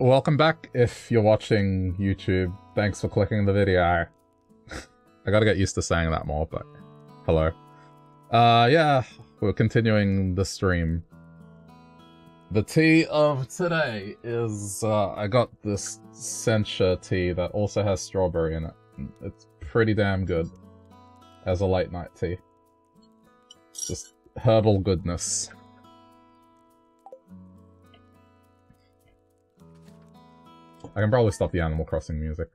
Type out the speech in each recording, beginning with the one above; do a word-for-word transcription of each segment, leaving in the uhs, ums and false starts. Welcome back if you're watching YouTube. Thanks for clicking the video. I gotta get used to saying that more, but hello. Uh, yeah, we're continuing the stream. The tea of today is, uh, I got this sencha tea that also has strawberry in it. It's pretty damn good as a late night tea. It's just herbal goodness. I can probably stop the Animal Crossing music.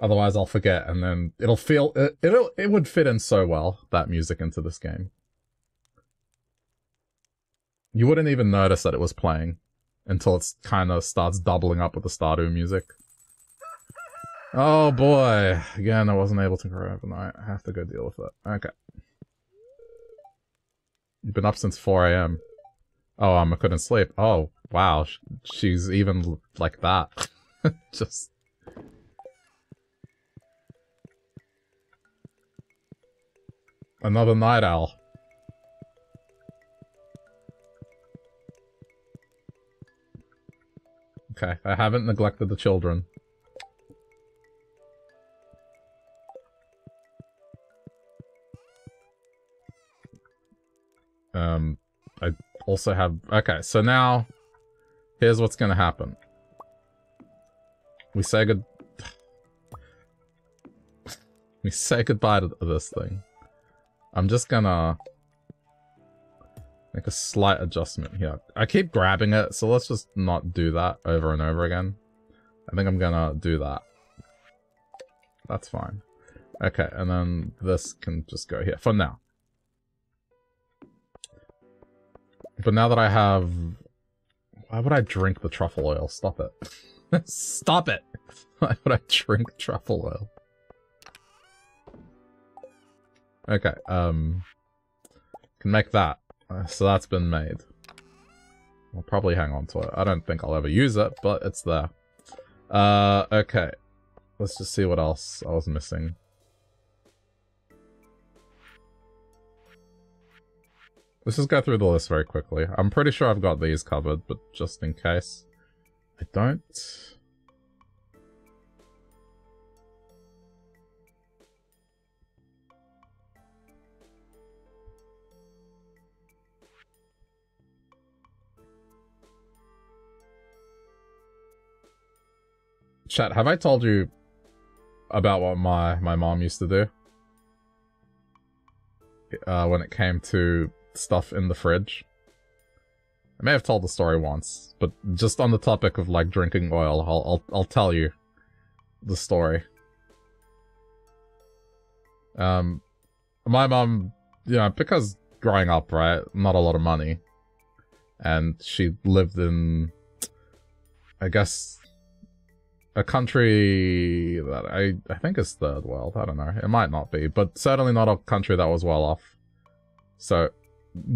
Otherwise I'll forget, and then it'll feel- it, it'll- it would fit in so well, that music, into this game. You wouldn't even notice that it was playing, until it kinda starts doubling up with the Stardew music. Oh boy! Again, I wasn't able to grow overnight. I have to go deal with it. Okay. You've been up since four A M. Oh, um, I couldn't sleep. Oh, wow. She's even like that. Just... another night owl. Okay, I haven't neglected the children. Um, I also have... okay, so now... here's what's gonna happen. We say good... we say goodbye to this thing. I'm just gonna... make a slight adjustment here. I keep grabbing it, so let's just not do that over and over again. I think I'm gonna do that. That's fine. Okay, and then this can just go here, for now. But now that I have... why would I drink the truffle oil? Stop it. Stop it! Why would I drink truffle oil? Okay, um... can make that. Uh, so that's been made. I'll probably hang on to it. I don't think I'll ever use it, but it's there. Uh, okay. Let's just see what else I was missing. Let's just go through the list very quickly. I'm pretty sure I've got these covered, but just in case I don't... chat, have I told you about what my, my mom used to do? Uh, when it came to stuff in the fridge? I may have told the story once, but just on the topic of, like, drinking oil, I'll, I'll, I'll tell you the story. Um, my mom, you know, because growing up, right, not a lot of money, and she lived in, I guess... a country that I, I think is third world, I don't know, it might not be, but certainly not a country that was well off. So,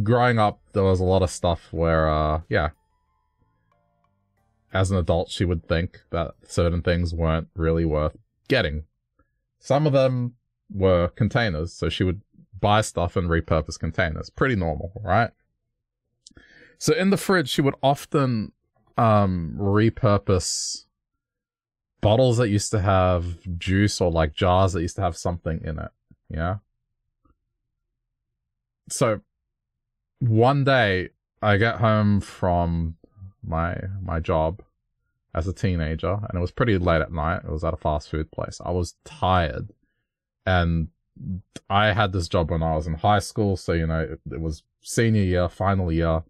growing up, there was a lot of stuff where, uh, yeah, as an adult she would think that certain things weren't really worth getting. Some of them were containers, so she would buy stuff and repurpose containers. Pretty normal, right? So in the fridge, she would often, um, repurpose... bottles that used to have juice or, like, jars that used to have something in it, yeah? So, one day, I get home from my my job as a teenager, and it was pretty late at night. It was at a fast food place. I was tired, and I had this job when I was in high school, so, you know, it, it was senior year, final year,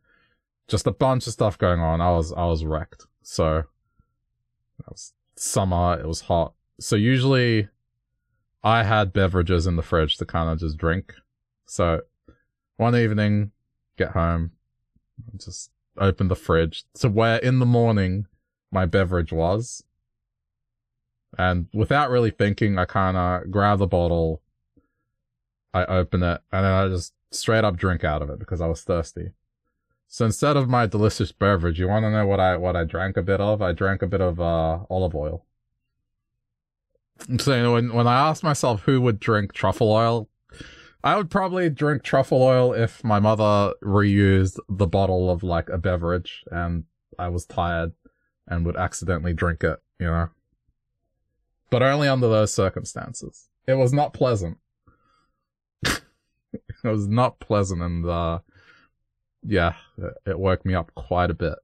just a bunch of stuff going on. I was, I was wrecked, so... I was... summer, it was hot, so usually I had beverages in the fridge to kind of just drink. So one evening, get home, just open the fridge to where in the morning my beverage was, and without really thinking, I kind of grab the bottle, I open it, and then I just straight up drink out of it because I was thirsty. So instead of my delicious beverage, you want to know what I what I drank a bit of? I drank a bit of uh, olive oil. So you know, when when I asked myself who would drink truffle oil, I would probably drink truffle oil if my mother reused the bottle of, like, a beverage, and I was tired, and would accidentally drink it, you know. But only under those circumstances. It was not pleasant. It was not pleasant, and uh, yeah, it woke me up quite a bit.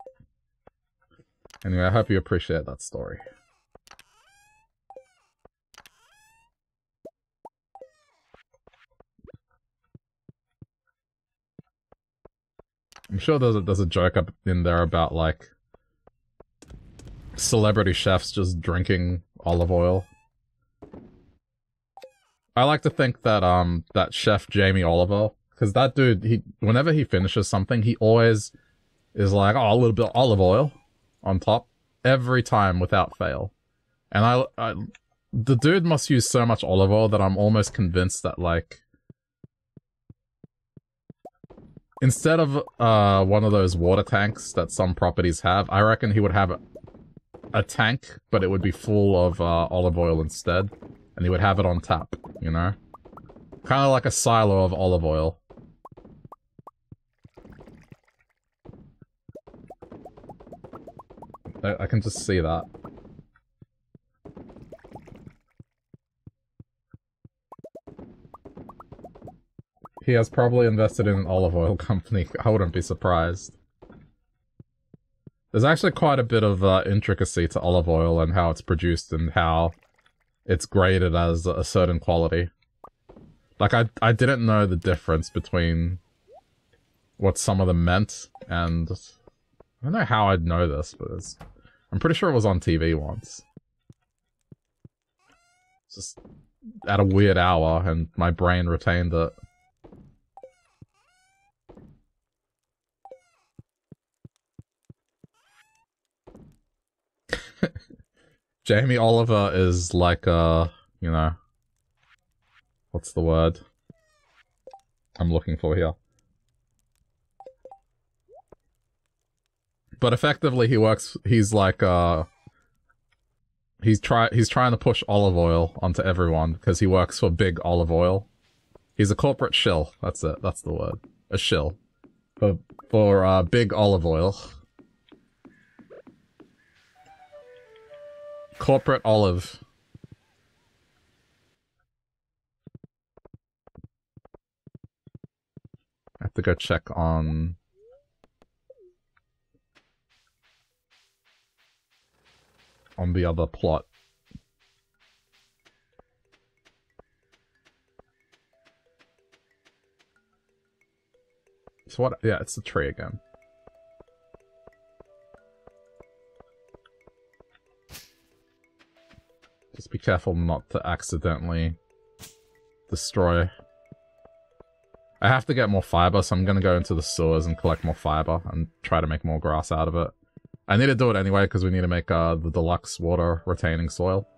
Anyway, I hope you appreciate that story. I'm sure there's a, there's a joke up in there about, like, celebrity chefs just drinking olive oil. I like to think that, um, that chef Jamie Oliver, because that dude, he, whenever he finishes something, he always is like, oh, a little bit of olive oil on top, every time without fail. And I, I, the dude must use so much olive oil that I'm almost convinced that, like, instead of uh, one of those water tanks that some properties have, I reckon he would have a, a tank, but it would be full of uh, olive oil instead. And he would have it on tap, you know? Kind of like a silo of olive oil. I, I can just see that. He has probably invested in an olive oil company. I wouldn't be surprised. There's actually quite a bit of uh, intricacy to olive oil and how it's produced and how it's graded as a certain quality. Like, I, I didn't know the difference between what some of them meant, and I don't know how I'd know this, but it's, I'm pretty sure it was on T V once. Just at a weird hour, and my brain retained it. Jamie Oliver is like a, you know, what's the word I'm looking for here? But effectively he works, he's like uh he's try he's trying to push olive oil onto everyone because he works for big olive oil. He's a corporate shill, that's it, that's the word. A shill. For for uh big olive oil. Corporate olive. I have to go check on... on the other plot. So what? Yeah, it's the tree again. Just be careful not to accidentally destroy. I have to get more fiber, so I'm going to go into the sewers and collect more fiber and try to make more grass out of it. I need to do it anyway because we need to make uh, the deluxe water retaining soil.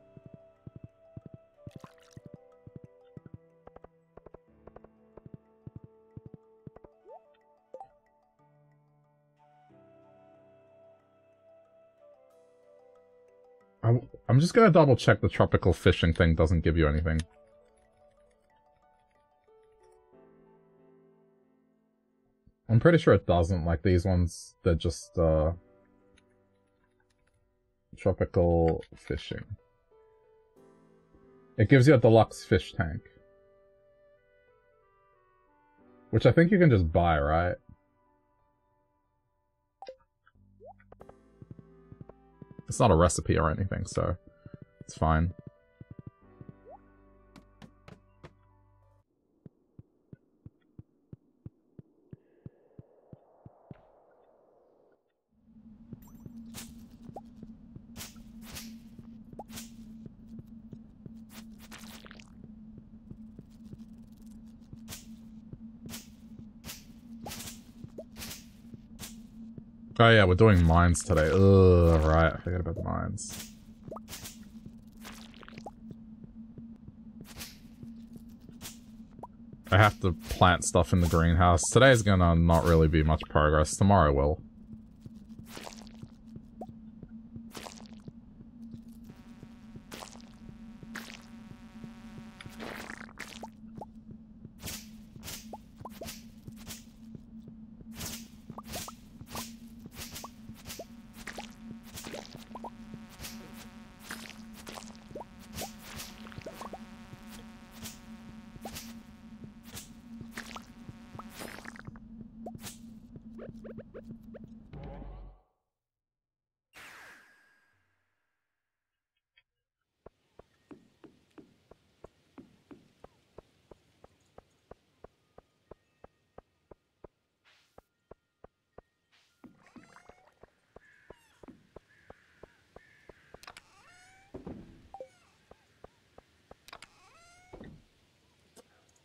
I'm just gonna double check the tropical fishing thing doesn't give you anything. I'm pretty sure it doesn't, like these ones, they're just, uh... tropical fishing. It gives you a deluxe fish tank. Which I think you can just buy, right? It's not a recipe or anything, so it's fine. Oh yeah, we're doing mines today. Ugh, right, I forgot about the mines. I have to plant stuff in the greenhouse. Today's gonna not really be much progress. Tomorrow will.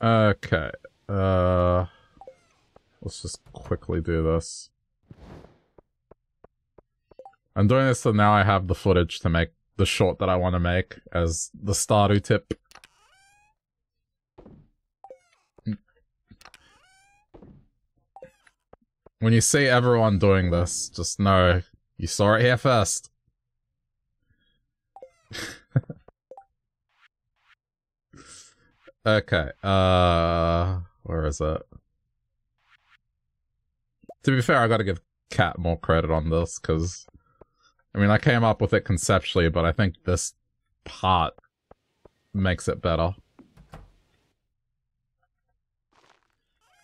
Okay. Uh, let's just quickly do this. I'm doing this so now I have the footage to make the short that I want to make as the Stardew tip. When you see everyone doing this, just know you saw it here first. Okay, uh... where is it? To be fair, I gotta give Kat more credit on this, because... I mean, I came up with it conceptually, but I think this part makes it better.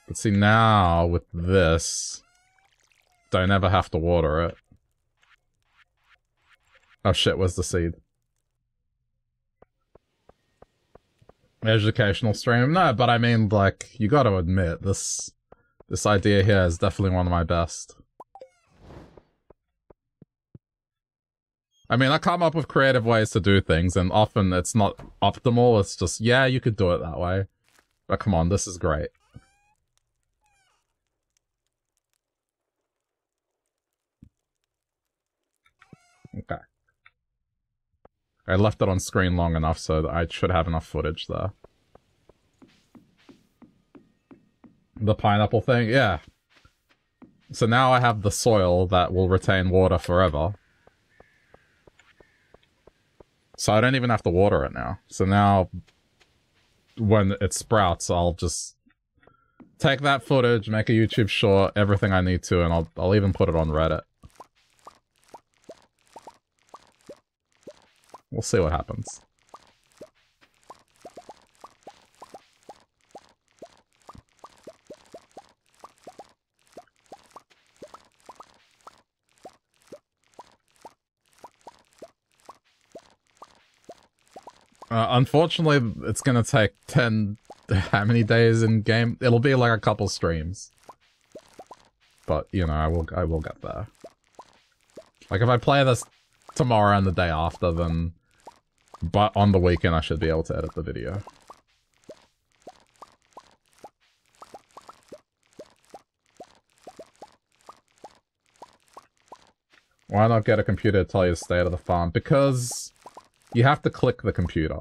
But see, now, with this... don't ever have to water it. Oh shit, where's the seed? Educational stream? No, but I mean, like, you gotta admit, this this idea here is definitely one of my best. I mean, I come up with creative ways to do things, and often it's not optimal, it's just, yeah, you could do it that way. But come on, this is great. Okay. I left it on screen long enough so that I should have enough footage there. The pineapple thing? Yeah. So now I have the soil that will retain water forever. So I don't even have to water it now. So now, when it sprouts, I'll just take that footage, make a YouTube short, everything I need to, and I'll, I'll even put it on Reddit. We'll see what happens. Uh, unfortunately, it's gonna take ten... how many days in game? It'll be like a couple streams. But, you know, I will, I will get there. Like, if I play this tomorrow and the day after, then... but on the weekend, I should be able to edit the video. Why not get a computer to tell you to stay out of the farm? Because you have to click the computer.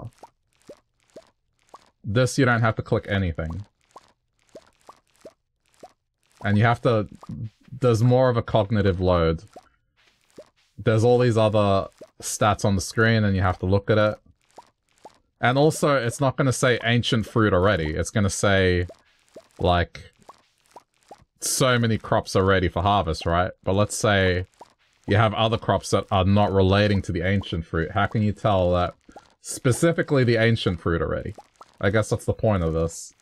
This, you don't have to click anything. And you have to... there's more of a cognitive load. There's all these other stats on the screen and you have to look at it. And also, it's not going to say ancient fruit already. It's going to say, like, so many crops are ready for harvest, right? But let's say you have other crops that are not relating to the ancient fruit. How can you tell that specifically the ancient fruit already? I guess that's the point of this.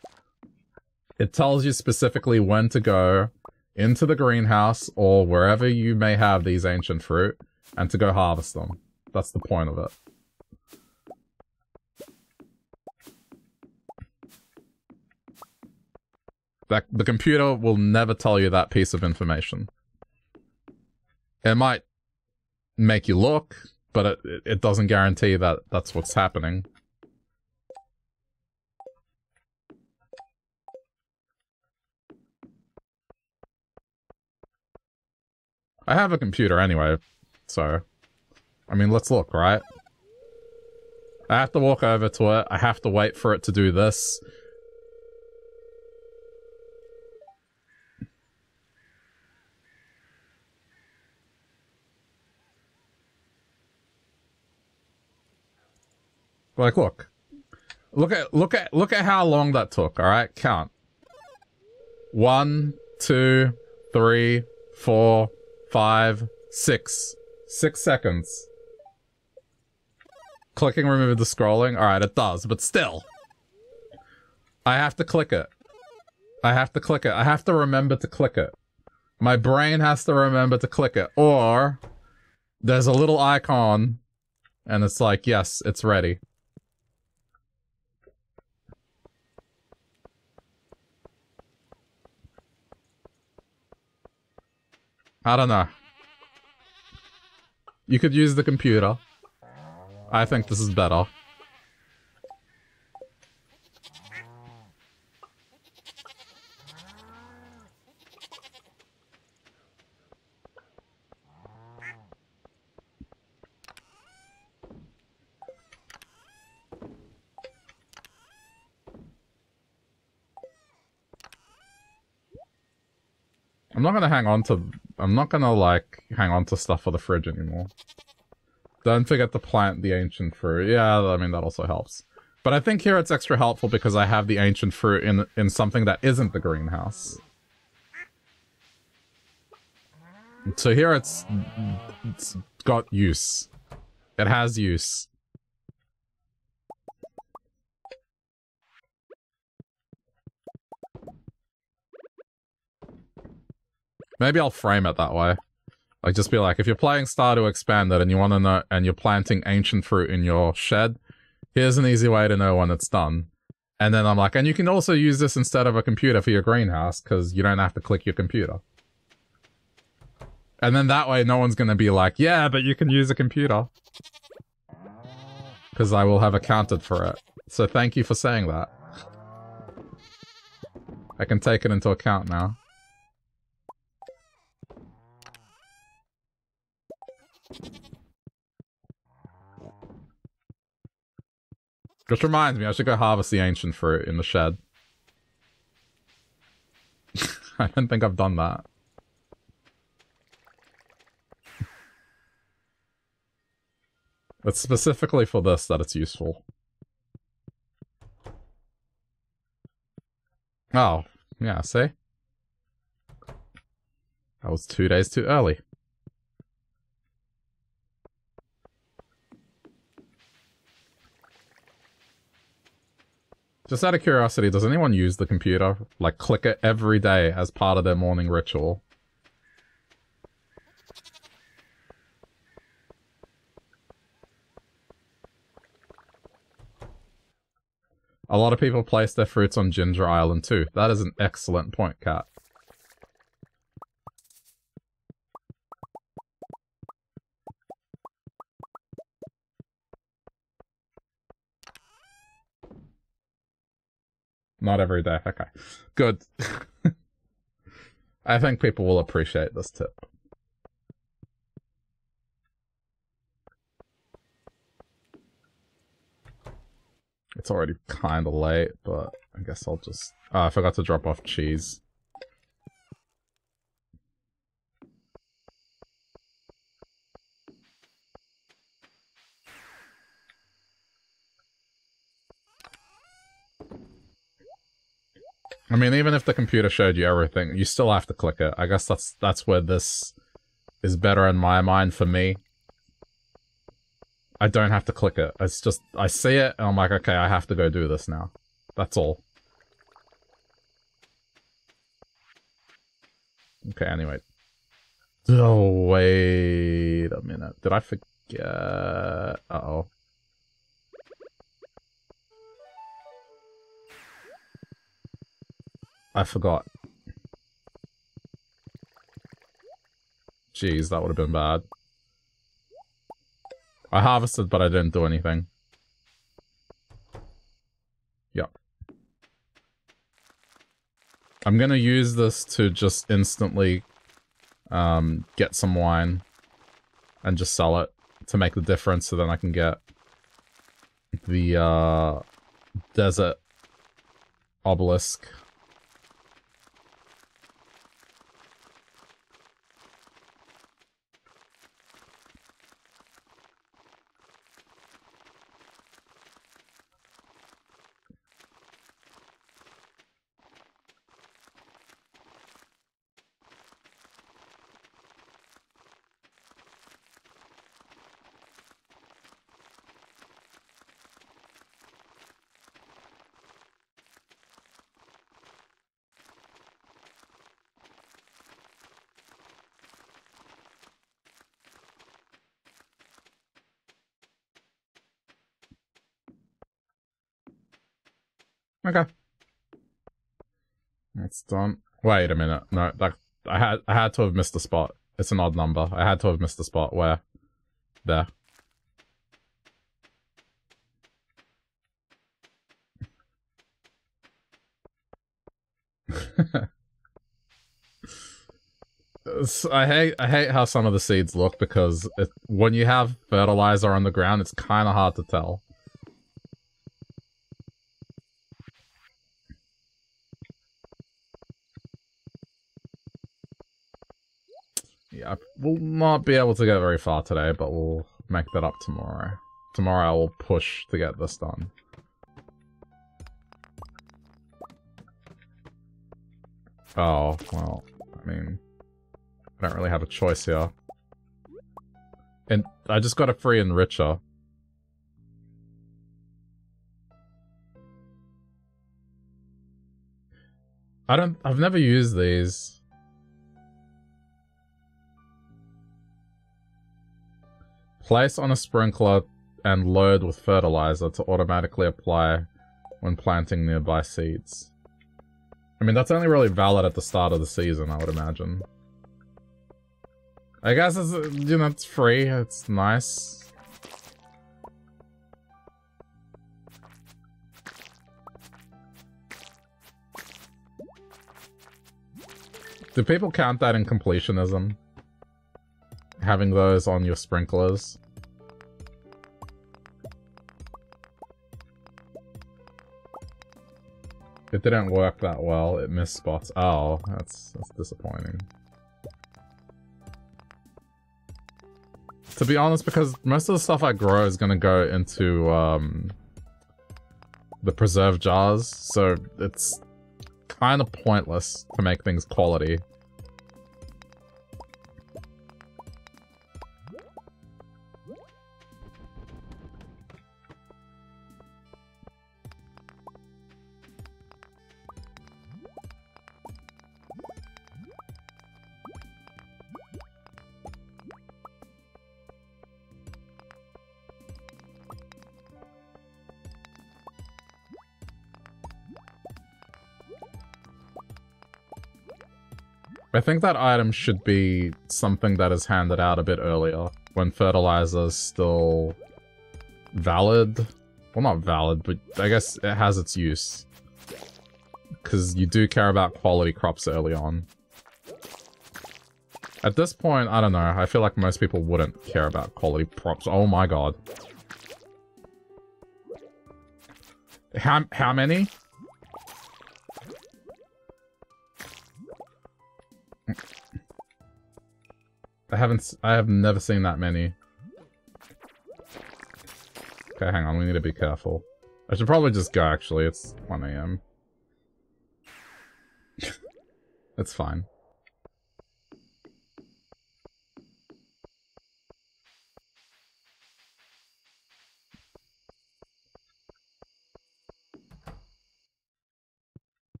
It tells you specifically when to go into the greenhouse or wherever you may have these ancient fruit and to go harvest them. That's the point of it. That, the computer will never tell you that piece of information. It might make you look, but it, it doesn't guarantee that that's what's happening. I have a computer anyway, so... I mean, let's look, right? I have to walk over to it. I have to wait for it to do this. Like, look. Look at, look at, look at how long that took, alright? Count. One, two, three, four... Five, six, six seconds. Clicking removed the scrolling. Alright, it does, but still. I have to click it. I have to click it. I have to remember to click it. My brain has to remember to click it. Or, there's a little icon, and it's like, yes, it's ready. I don't know. You could use the computer. I think this is better. I'm not gonna hang on to... I'm not gonna, like, hang on to stuff for the fridge anymore. Don't forget to plant the ancient fruit. Yeah, I mean, that also helps. But I think here it's extra helpful because I have the ancient fruit in, in something that isn't the greenhouse. So here it's, it's got use. It has use. Maybe I'll frame it that way. Like, just be like, if you're playing Stardew Expanded and you want to know, and you're planting ancient fruit in your shed, here's an easy way to know when it's done. And then I'm like, and you can also use this instead of a computer for your greenhouse, because you don't have to click your computer. And then that way no one's going to be like, yeah, but you can use a computer. Because I will have accounted for it. So thank you for saying that. I can take it into account now. Just reminds me, I should go harvest the ancient fruit in the shed. I don't think I've done that. It's specifically for this that it's useful. Oh, yeah, see? That was two days too early. Just out of curiosity, does anyone use the computer? Like, click it every day as part of their morning ritual? A lot of people place their fruits on Ginger Island too. That is an excellent point, Kat. Not every day. Okay. Good. I think people will appreciate this tip. It's already kind of late, but I guess I'll just... Oh, I forgot to drop off cheese. I mean, even if the computer showed you everything, you still have to click it. I guess that's that's where this is better in my mind for me. I don't have to click it. It's just, I see it, and I'm like, okay, I have to go do this now. That's all. Okay, anyway. Oh, wait a minute. Did I forget? Uh-oh. I forgot. Jeez, that would have been bad. I harvested, but I didn't do anything. Yep. I'm gonna use this to just instantly um, get some wine and just sell it to make the difference, so then I can get the uh, desert obelisk. Okay. That's done. Wait a minute. No, that I had I had to have missed a spot. It's an odd number. I had to have missed a spot where there. I hate I hate how some of the seeds look, because it, when you have fertilizer on the ground, it's kind of hard to tell. Yeah, we'll not be able to get very far today, but we'll make that up tomorrow. Tomorrow I will push to get this done. Oh, well, I mean, I don't really have a choice here. And I just got a free enricher. I don't, I've never used these. Place on a sprinkler and load with fertilizer to automatically apply when planting nearby seeds. I mean, that's only really valid at the start of the season, I would imagine. I guess it's, you know, it's free, it's nice. Do people count that in completionism? Having those on your sprinklers? It didn't work that well, it missed spots. Oh, that's, that's disappointing. To be honest, because most of the stuff I grow is gonna go into um, the preserve jars, so it's kind of pointless to make things quality. I think that item should be something that is handed out a bit earlier, when fertilizer's still valid. Well, not valid, but I guess it has its use. Because you do care about quality crops early on. At this point, I don't know, I feel like most people wouldn't care about quality crops. Oh my god. How, how many? I haven't- I have never seen that many. Okay, hang on, we need to be careful. I should probably just go, actually. It's one A M It's fine.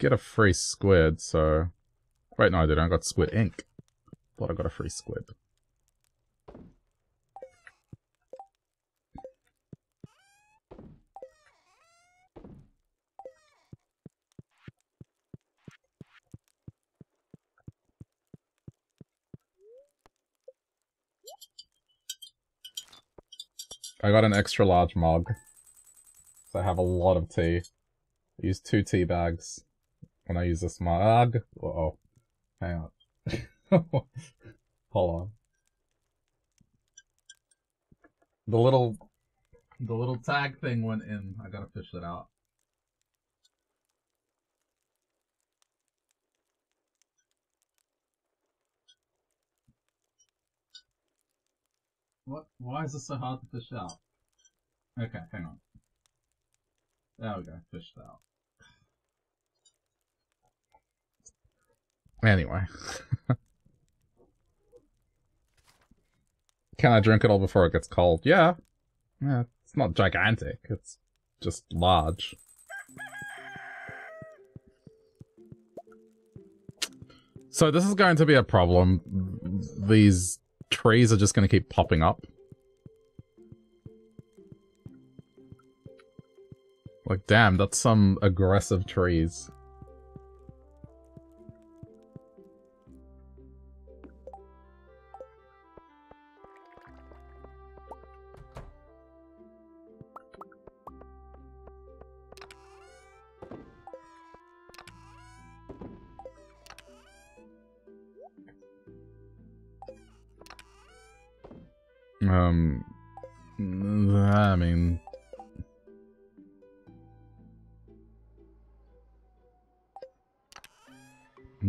Get a free squid, so... Wait, no, I didn't. I got squid ink. Thought I got a free squid. I got an extra large mug. So I have a lot of tea. I use two tea bags when I use this mug. Uh-oh. Hang on. Hold on. The little... The little tag thing went in. I gotta fish it out. What? Why is this so hard to fish out? Okay, hang on. There we go. Fished out. Anyway. Can I drink it all before it gets cold? Yeah. Yeah. It's not gigantic. It's just large. So this is going to be a problem. These trees are just going to keep popping up. Like, damn, that's some aggressive trees. Um, I mean,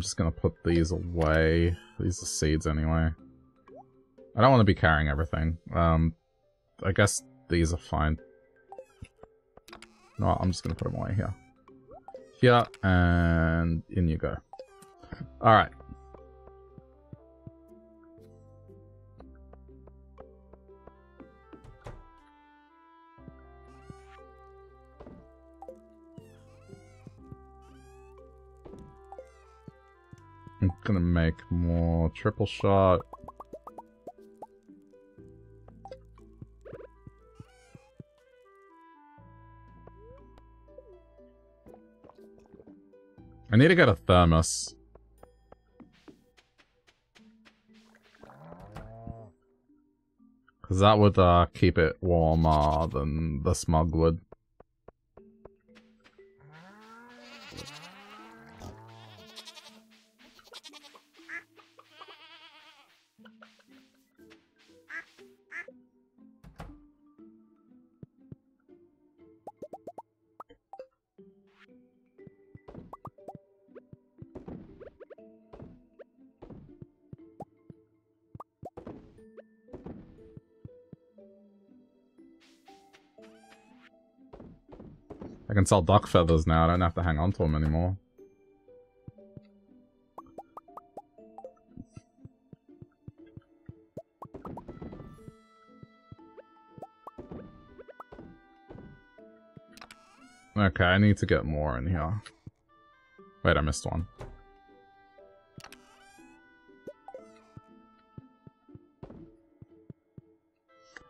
I'm just gonna put these away. These are seeds anyway. I don't want to be carrying everything. Um, I guess these are fine. No, I'm just gonna put them away here. Here, and in you go. Alright. I'm gonna make more triple shot. I need to get a thermos. Because that would uh, keep it warmer than the smug would. I can sell duck feathers now, I don't have to hang on to them anymore. Okay, I need to get more in here. Wait, I missed one.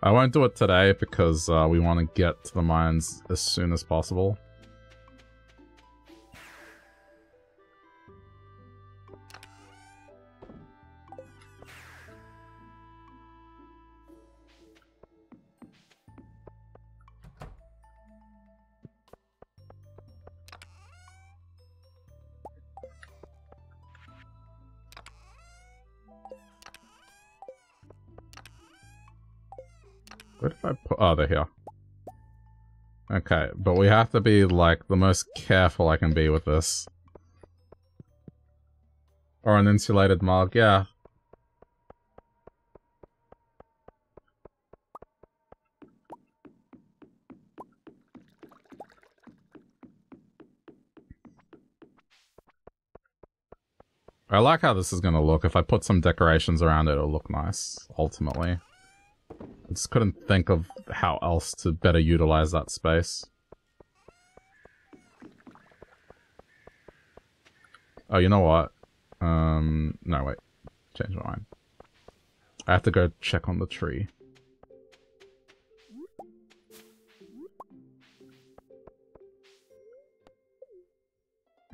I won't do it today because uh, we want to get to the mines as soon as possible. Where did I put? Oh, they're here. Okay, but we have to be, like, the most careful I can be with this. Or an insulated mug, yeah. I like how this is gonna look. If I put some decorations around it, it'll look nice, ultimately. I just couldn't think of how else to better utilize that space. Oh, you know what? Um, no, wait. Change my mind. I have to go check on the tree.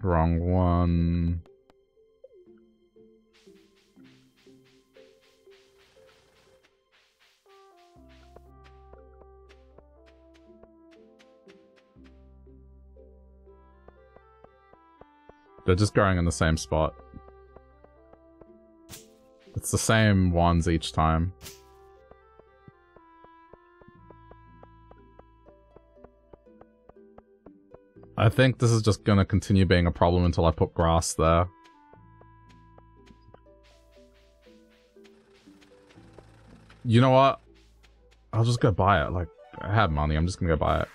Wrong one. They're just growing in the same spot. It's the same ones each time. I think this is just gonna continue being a problem until I put grass there. You know what? I'll just go buy it. Like, I have money, I'm just gonna go buy it.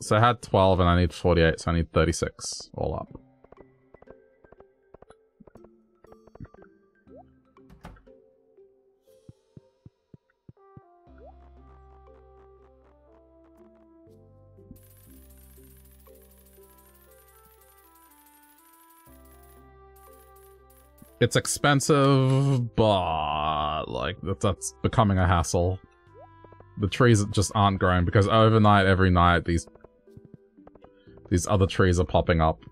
So I had twelve and I need forty-eight, so I need thirty-six all up. It's expensive, but like that's becoming a hassle. The trees just aren't growing because overnight, every night, these These other trees are popping up.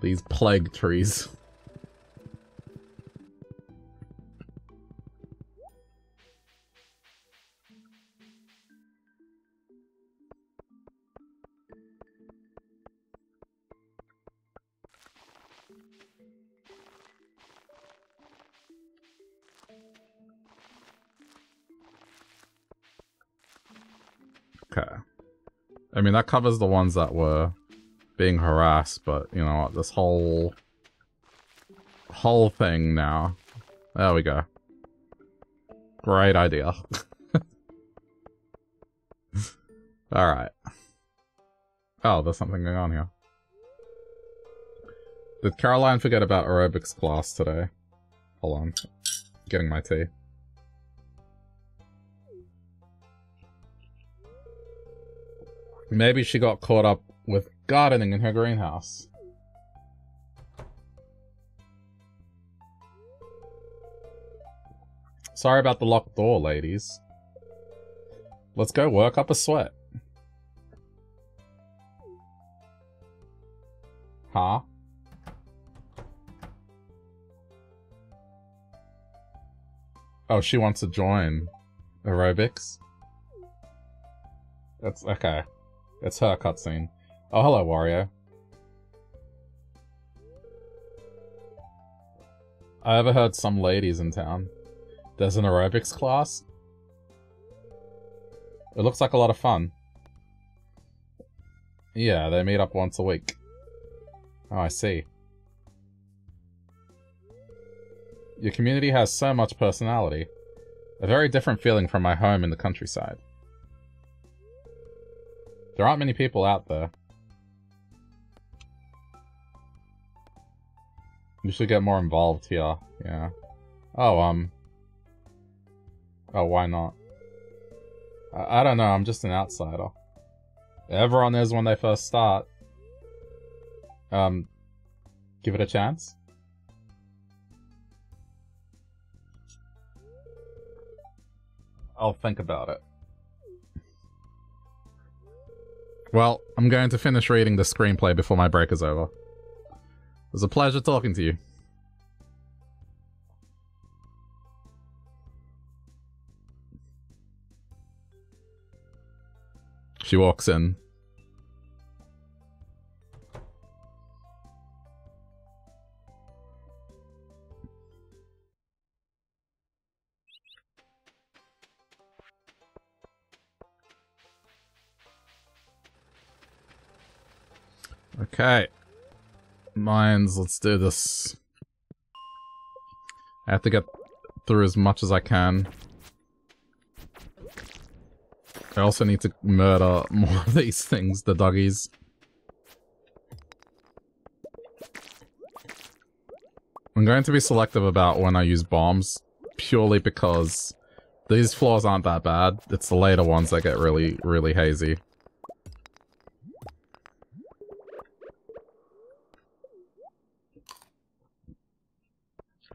These plague trees. Okay. I mean, that covers the ones that were being harassed, but, you know, this whole... whole thing now. There we go. Great idea. Alright. Oh, there's something going on here. Did Caroline forget about aerobics class today? Hold on. Getting my tea. Maybe she got caught up with gardening in her greenhouse. Sorry about the locked door, ladies. Let's go work up a sweat. Huh? Oh, she wants to join aerobics. That's okay. It's her cutscene. Oh, hello, Wario. I overheard some ladies in town. There's an aerobics class. It looks like a lot of fun. Yeah, they meet up once a week. Oh, I see. Your community has so much personality. A very different feeling from my home in the countryside. There aren't many people out there. You should get more involved here, yeah. Oh, um... Oh, why not? I, I don't know, I'm just an outsider. Everyone is when they first start. Um, give it a chance? I'll think about it. Well, I'm going to finish reading the screenplay before my break is over. It was a pleasure talking to you. She walks in. Okay. Mines, let's do this. I have to get through as much as I can. I also need to murder more of these things, the doggies. I'm going to be selective about when I use bombs, purely because these floors aren't that bad. It's the later ones that get really, really hazy.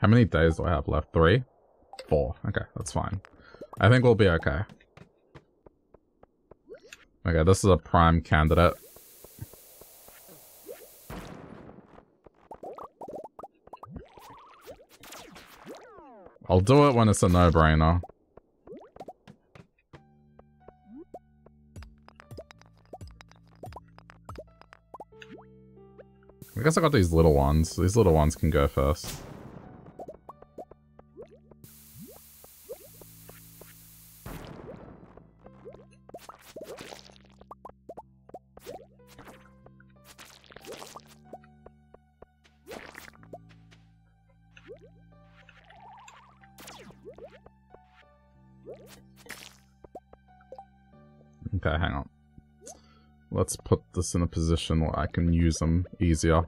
How many days do I have left? Three? Four. Okay, that's fine. I think we'll be okay. Okay, this is a prime candidate. I'll do it when it's a no-brainer. I guess I got these little ones. These little ones can go first. Okay, hang on. Let's put this in a position where I can use them easier.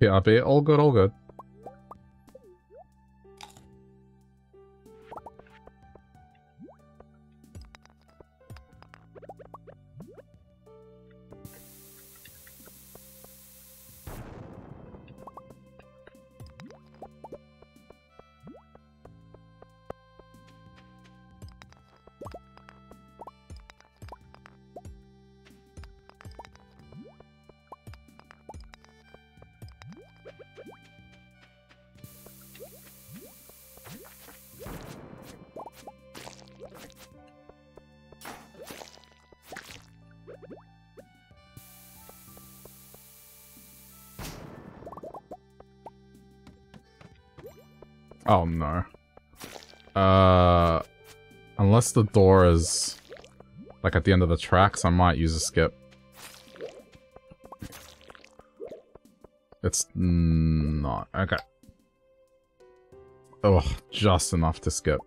P R B, all good, all good. Oh, no. Uh, unless the door is, like, at the end of the tracks, I might use a skip. It's not. Okay. Oh, just enough to skip.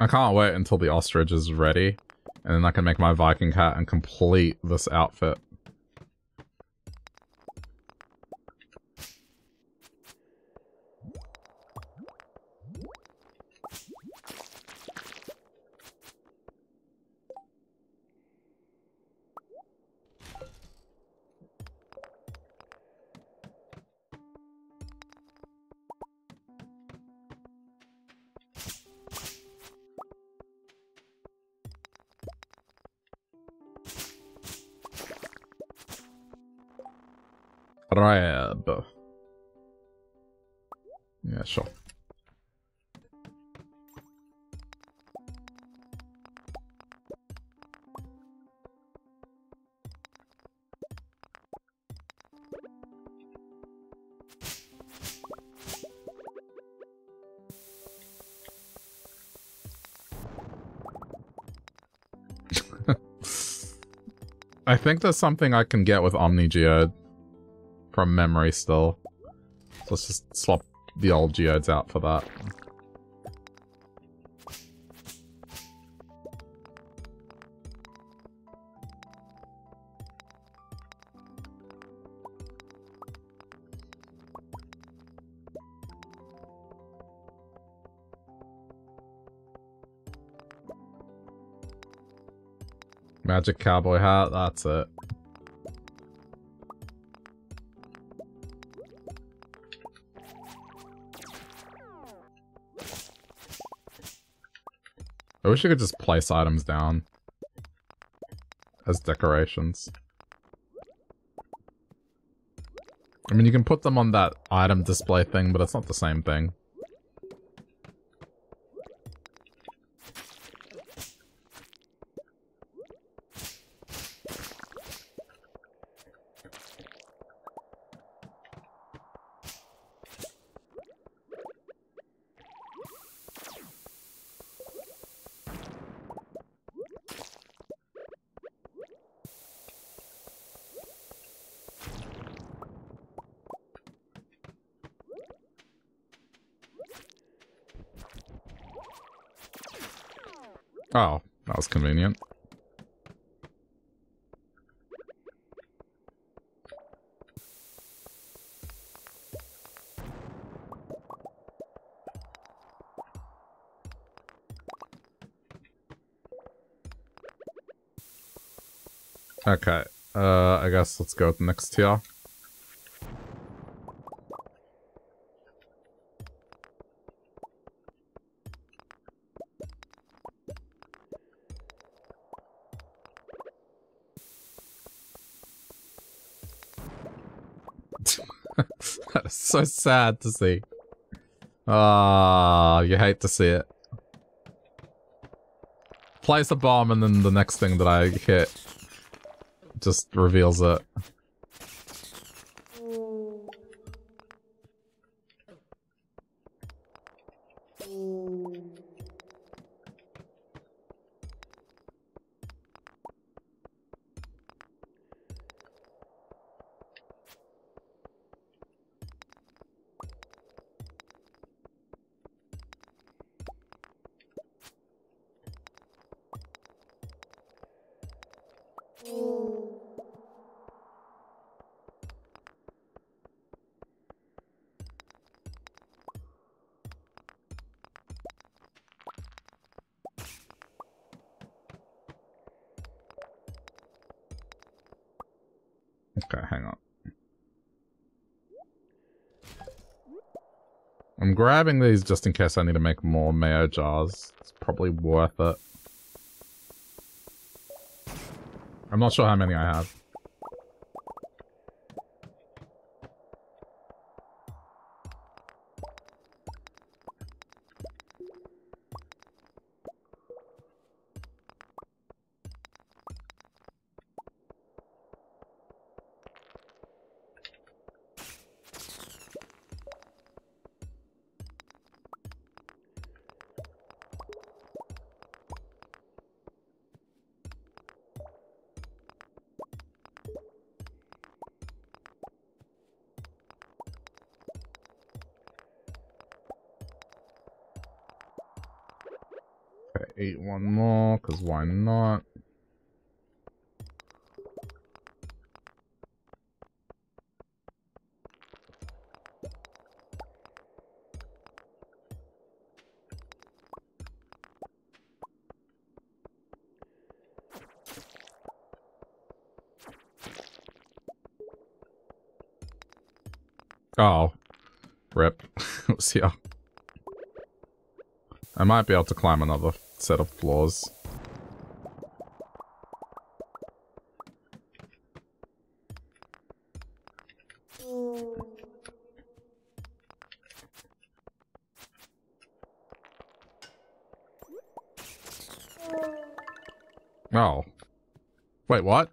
I can't wait until the ostrich is ready, and then I can make my Viking hat and complete this outfit. Crab. Yeah, sure. I think there's something I can get with Omni-Geode. From memory still. So let's just swap the old geodes out for that. Magic cowboy hat, that's it. I wish I could just place items down as decorations. I mean, you can put them on that item display thing, but it's not the same thing. Oh, that was convenient. Okay, uh, I guess let's go with the next tier. So sad to see. Ah, you hate to see it. Place a bomb and then the next thing that I hit just reveals it. Okay, hang on. I'm grabbing these just in case I need to make more mayo jars. It's probably worth it. I'm not sure how many I have. Eat one more, because why not? Oh, rip. What's here? I might be able to climb another set of floors. Oh. Wait, what?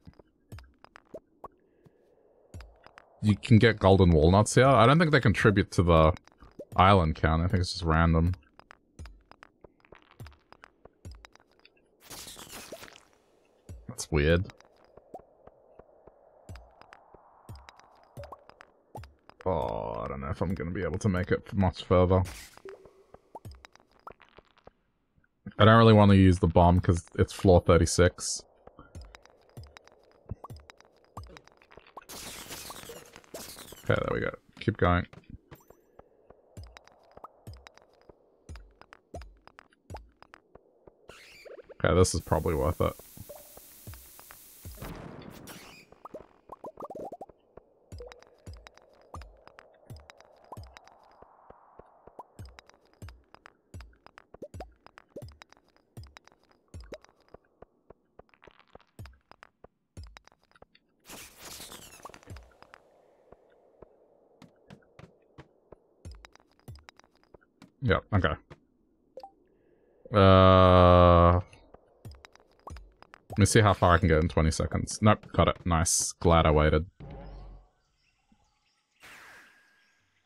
You can get golden walnuts here? I don't think they contribute to the island count. I think it's just random. Weird. Oh, I don't know if I'm going to be able to make it much further. I don't really want to use the bomb because it's floor thirty-six. Okay, there we go. Keep going. Okay, this is probably worth it. Yep, okay. Uh, let me see how far I can get in twenty seconds. Nope, got it. Nice. Glad I waited.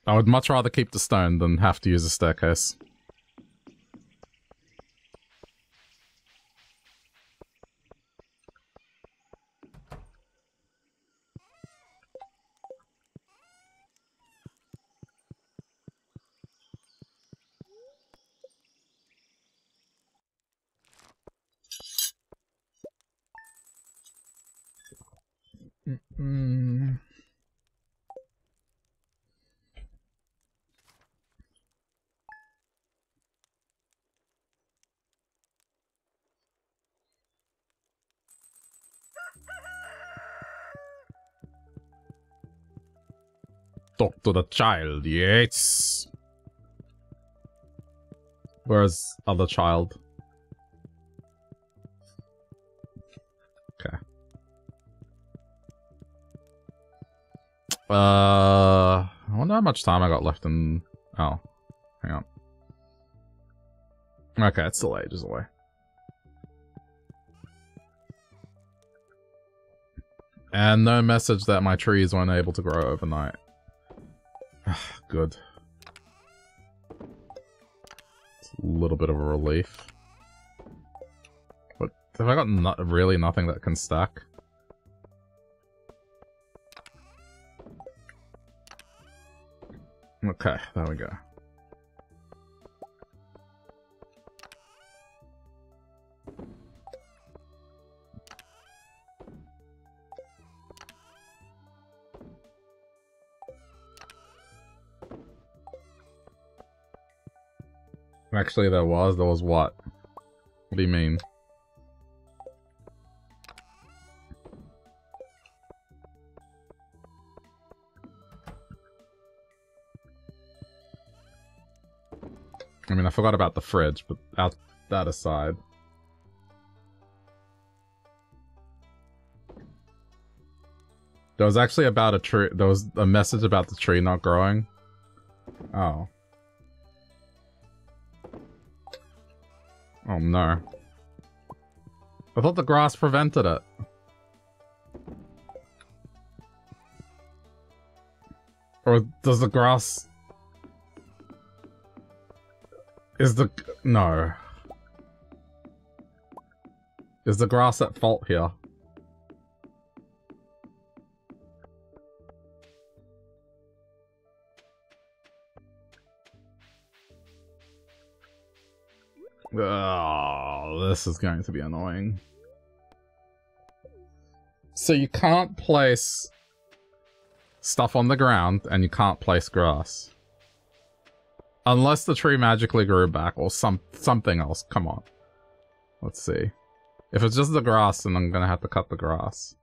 I would much rather keep the stone than have to use a staircase. Talk to the child, yes. Where's other child? Okay. Uh, I wonder how much time I got left in. Oh, hang on. Okay, it's still ages away. And no message that my trees weren't able to grow overnight. Good. It's a little bit of a relief. But have I got no- really nothing that can stack? Okay, there we go. Actually, there was. There was what? What do you mean? I mean, I forgot about the fridge, but out that aside. There was actually about a tree. There was a message about the tree not growing. Oh. Oh no. I thought the grass prevented it. Or does the grass... Is the... No. Is the grass at fault here? Oh, this is going to be annoying. So you can't place stuff on the ground, and you can't place grass. Unless the tree magically grew back, or some something else. Come on. Let's see. If it's just the grass, then I'm gonna have to cut the grass.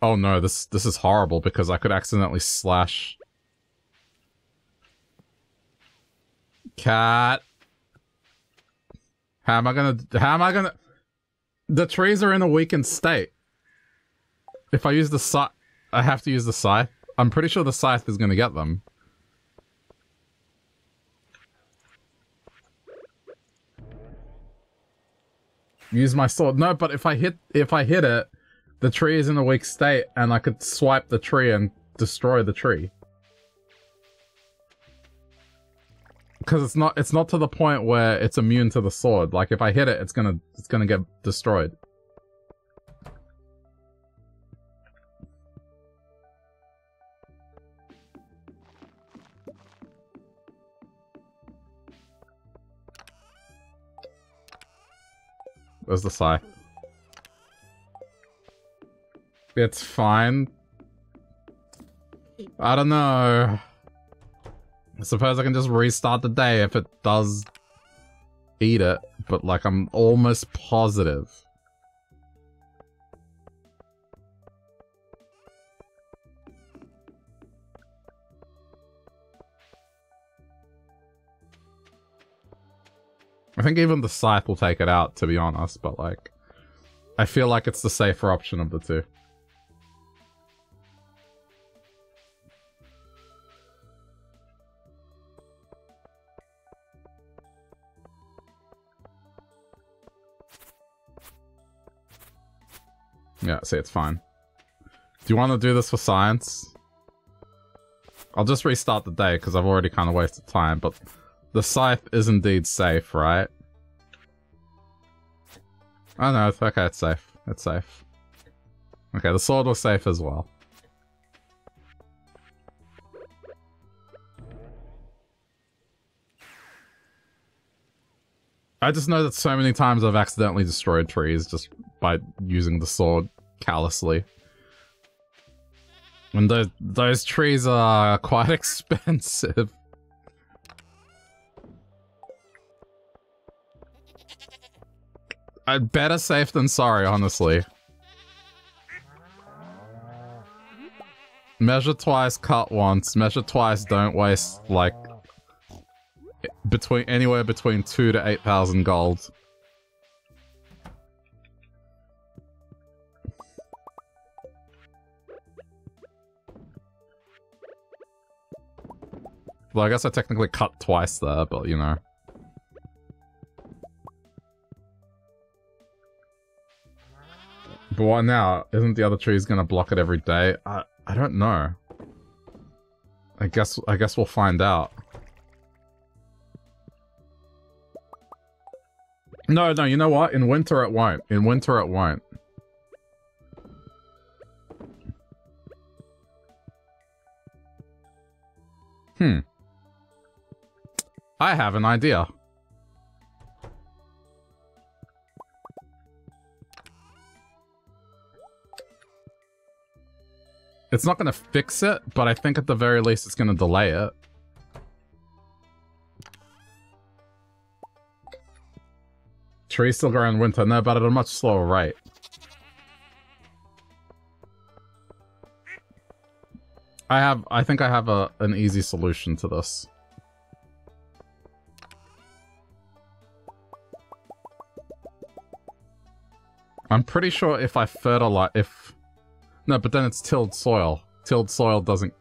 Oh no, this this is horrible, because I could accidentally slash... Cat. How am I gonna... How am I gonna... The trees are in a weakened state. If I use the scythe... I have to use the scythe. I'm pretty sure the scythe is gonna get them. Use my sword. No, but if I hit... If I hit it, the tree is in a weak state, and I could swipe the tree and destroy the tree. Because it's not it's not to the point where it's immune to the sword. Like if I hit it, it's gonna it's gonna get destroyed. Where's the scythe? It's fine. I don't know. I suppose I can just restart the day if it does eat it, but like I'm almost positive. I think even the scythe will take it out, to be honest, but like, I feel like it's the safer option of the two. Yeah, see, it's fine. Do you want to do this for science? I'll just restart the day, because I've already kind of wasted time, but the scythe is indeed safe, right? Oh no, it's okay, it's safe. It's safe. Okay, the sword was safe as well. I just know that so many times I've accidentally destroyed trees just by using the sword callously. And those, those trees are quite expensive. I'd better safe than sorry, honestly. Measure twice, cut once. Measure twice, don't waste, like... Between anywhere between two to eight thousand gold. Well, I guess I technically cut twice there, but you know. But what now? Isn't the other trees gonna block it every day? I I don't know. I guess I guess we'll find out. No, no, you know what? In winter it won't. In winter it won't. Hmm. I have an idea. It's not going to fix it, but I think at the very least it's going to delay it. Trees still grow in winter, no, but at a much slower rate. I have, I think I have a, an easy solution to this. I'm pretty sure if I fertilize, if, no, but then it's tilled soil. Tilled soil doesn't,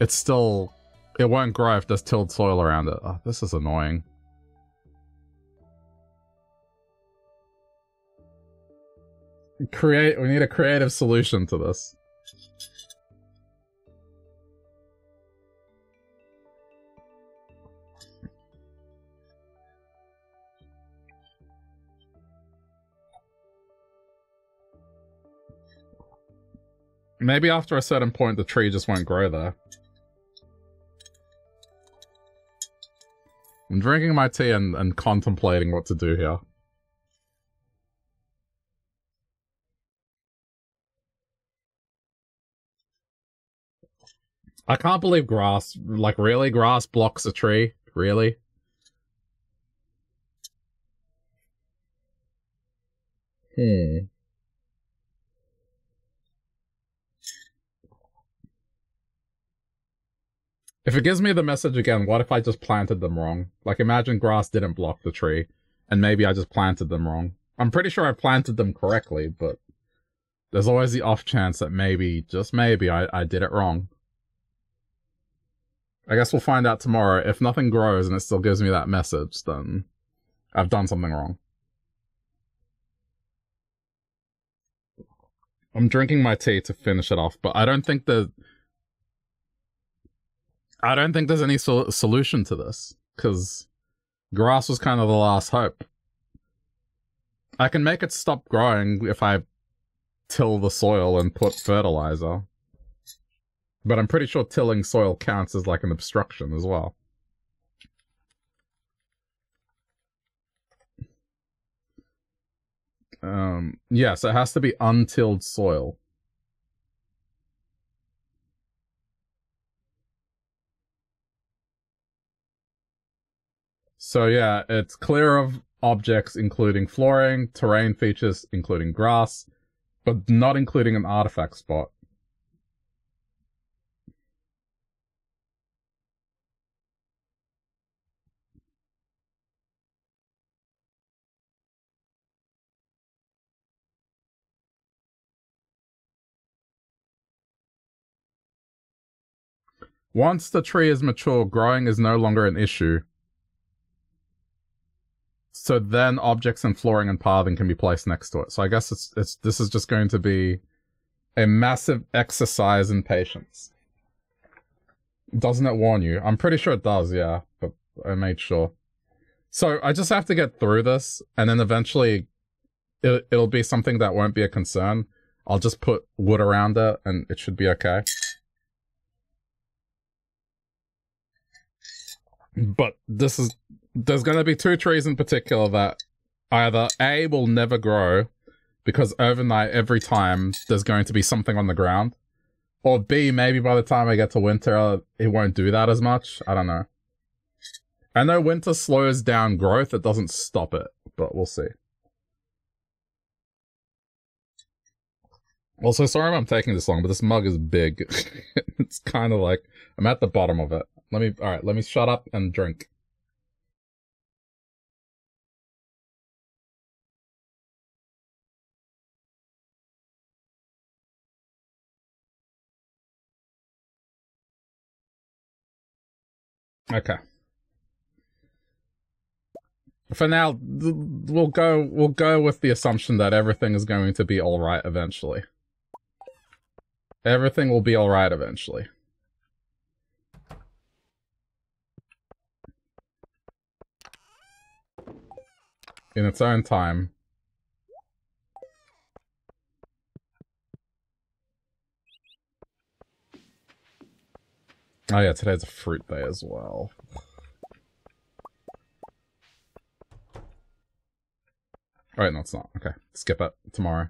it's still, it won't grow if there's tilled soil around it. Oh, this is annoying. Create, we need a creative solution to this. Maybe after a certain point, the tree just won't grow there. I'm drinking my tea and, and contemplating what to do here. I can't believe grass, like really? Grass blocks a tree? Really? Hmm. If it gives me the message again, what if I just planted them wrong? Like, imagine grass didn't block the tree, and maybe I just planted them wrong. I'm pretty sure I planted them correctly, but there's always the off chance that maybe, just maybe, I, I did it wrong. I guess we'll find out tomorrow. If nothing grows and it still gives me that message, then I've done something wrong. I'm drinking my tea to finish it off, but I don't think the... I don't think there's any sol solution to this, because grass was kind of the last hope. I can make it stop growing if I till the soil and put fertilizer, but I'm pretty sure tilling soil counts as like an obstruction as well. Um, yeah, so it has to be untilled soil. So yeah, it's clear of objects including flooring, terrain features including grass, but not including an artifact spot. Once the tree is mature, growing is no longer an issue. So then objects and flooring and pathing can be placed next to it. So I guess it's, it's, this is just going to be a massive exercise in patience. Doesn't it warn you? I'm pretty sure it does, yeah, but I made sure. So I just have to get through this, and then eventually it, it'll be something that won't be a concern. I'll just put wood around it, and it should be okay. But this is... there's going to be two trees in particular that either A, will never grow because overnight every time there's going to be something on the ground, or B, maybe by the time I get to winter it won't do that as much. I don't know. I know winter slows down growth, it doesn't stop it, but we'll see. Also, sorry if I'm taking this long, but this mug is big. It's kind of like, I'm at the bottom of it. Let me, all right, let me shut up and drink. Okay. For now, we'll go we'll go with the assumption that everything is going to be all right eventually. Everything will be all right eventually. In its own time. Oh yeah, today's a fruit day as well. Alright, no it's not. Okay, skip it. Tomorrow.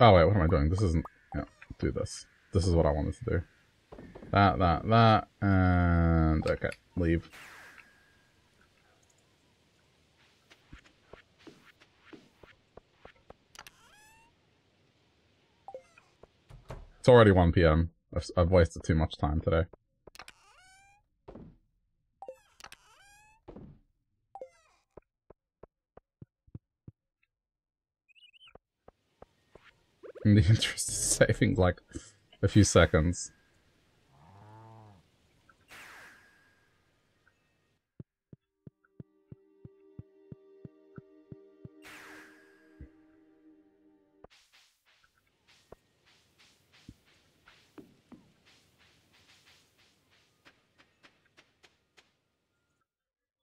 Oh wait, what am I doing? This isn't... yeah, do this. This is what I wanted to do. That, that, that, and... okay, leave. It's already one p m I've, I've wasted too much time today. In the interest of saving, like, a few seconds.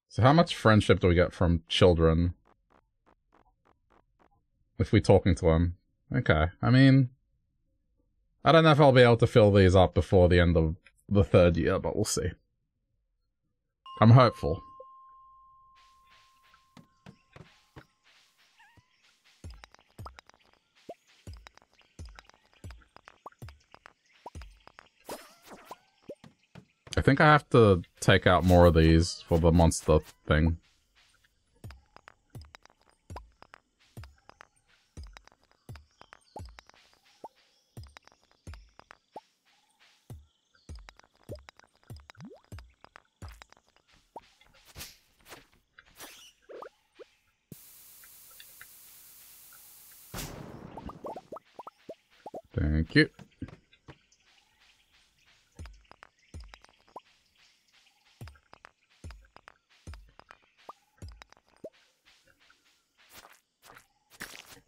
So how much friendship do we get from children? If we're talking to them. Okay, I mean... I don't know if I'll be able to fill these up before the end of the third year, but we'll see. I'm hopeful. I think I have to take out more of these for the monster thing. Thank you.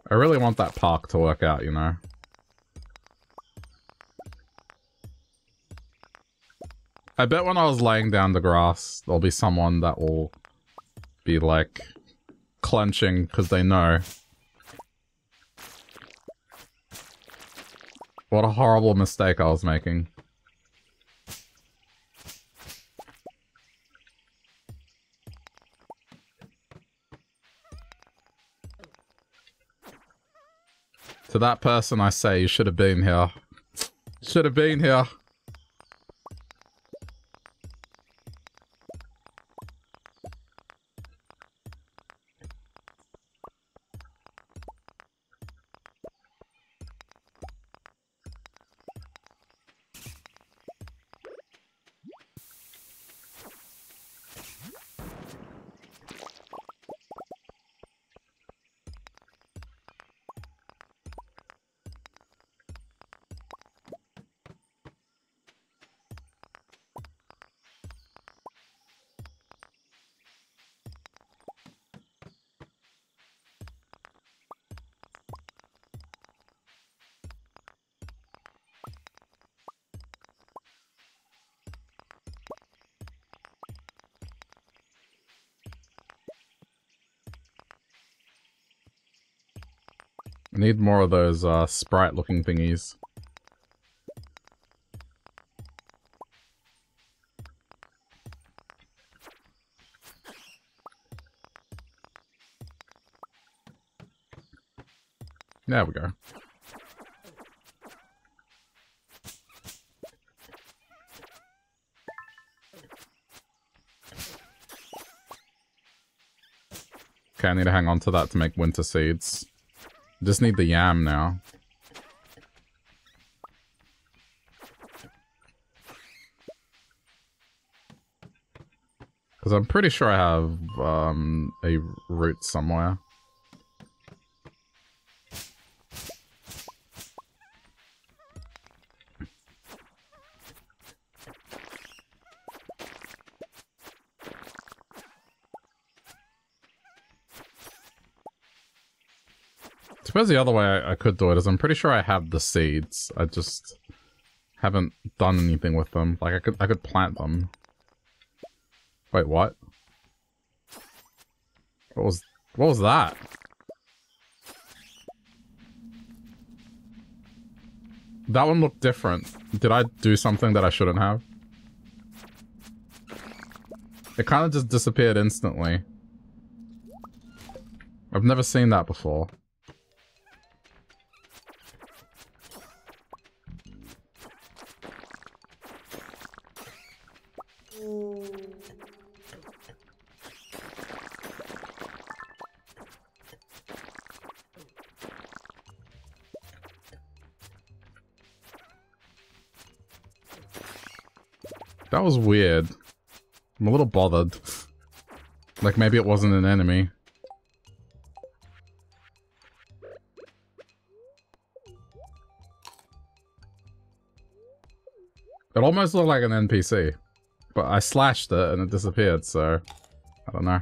I really want that park to work out, you know. I bet when I was laying down the grass, there'll be someone that will be, like, clenching because they know. What a horrible mistake I was making. To that person I say, you should have been here. Should have been here. Need more of those uh, sprite-looking thingies. There we go. Okay, I need to hang on to that to make winter seeds. Just need the yam now. Because I'm pretty sure I have um, a root somewhere. I suppose the other way I, I could do it is I'm pretty sure I have the seeds. I just haven't done anything with them. Like I could I could plant them. Wait, what? What was what was that? That one looked different. Did I do something that I shouldn't have? It kind of just disappeared instantly. I've never seen that before. That was weird. I'm a little bothered. Like, maybe it wasn't an enemy. It almost looked like an N P C. But I slashed it and it disappeared, so... I don't know.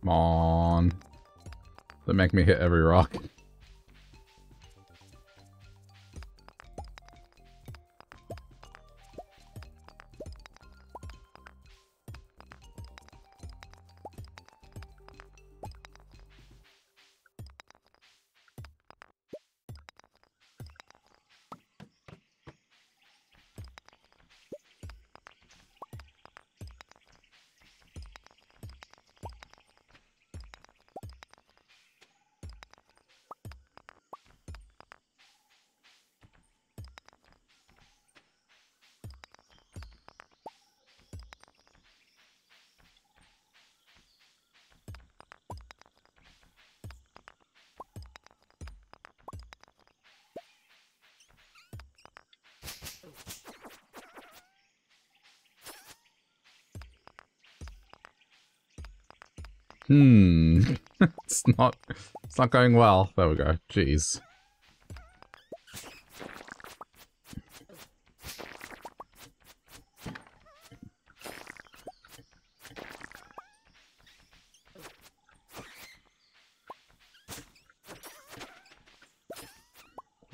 Come on. That make me hit every rock. Hmm. it's not it's not going well. There we go. Jeez.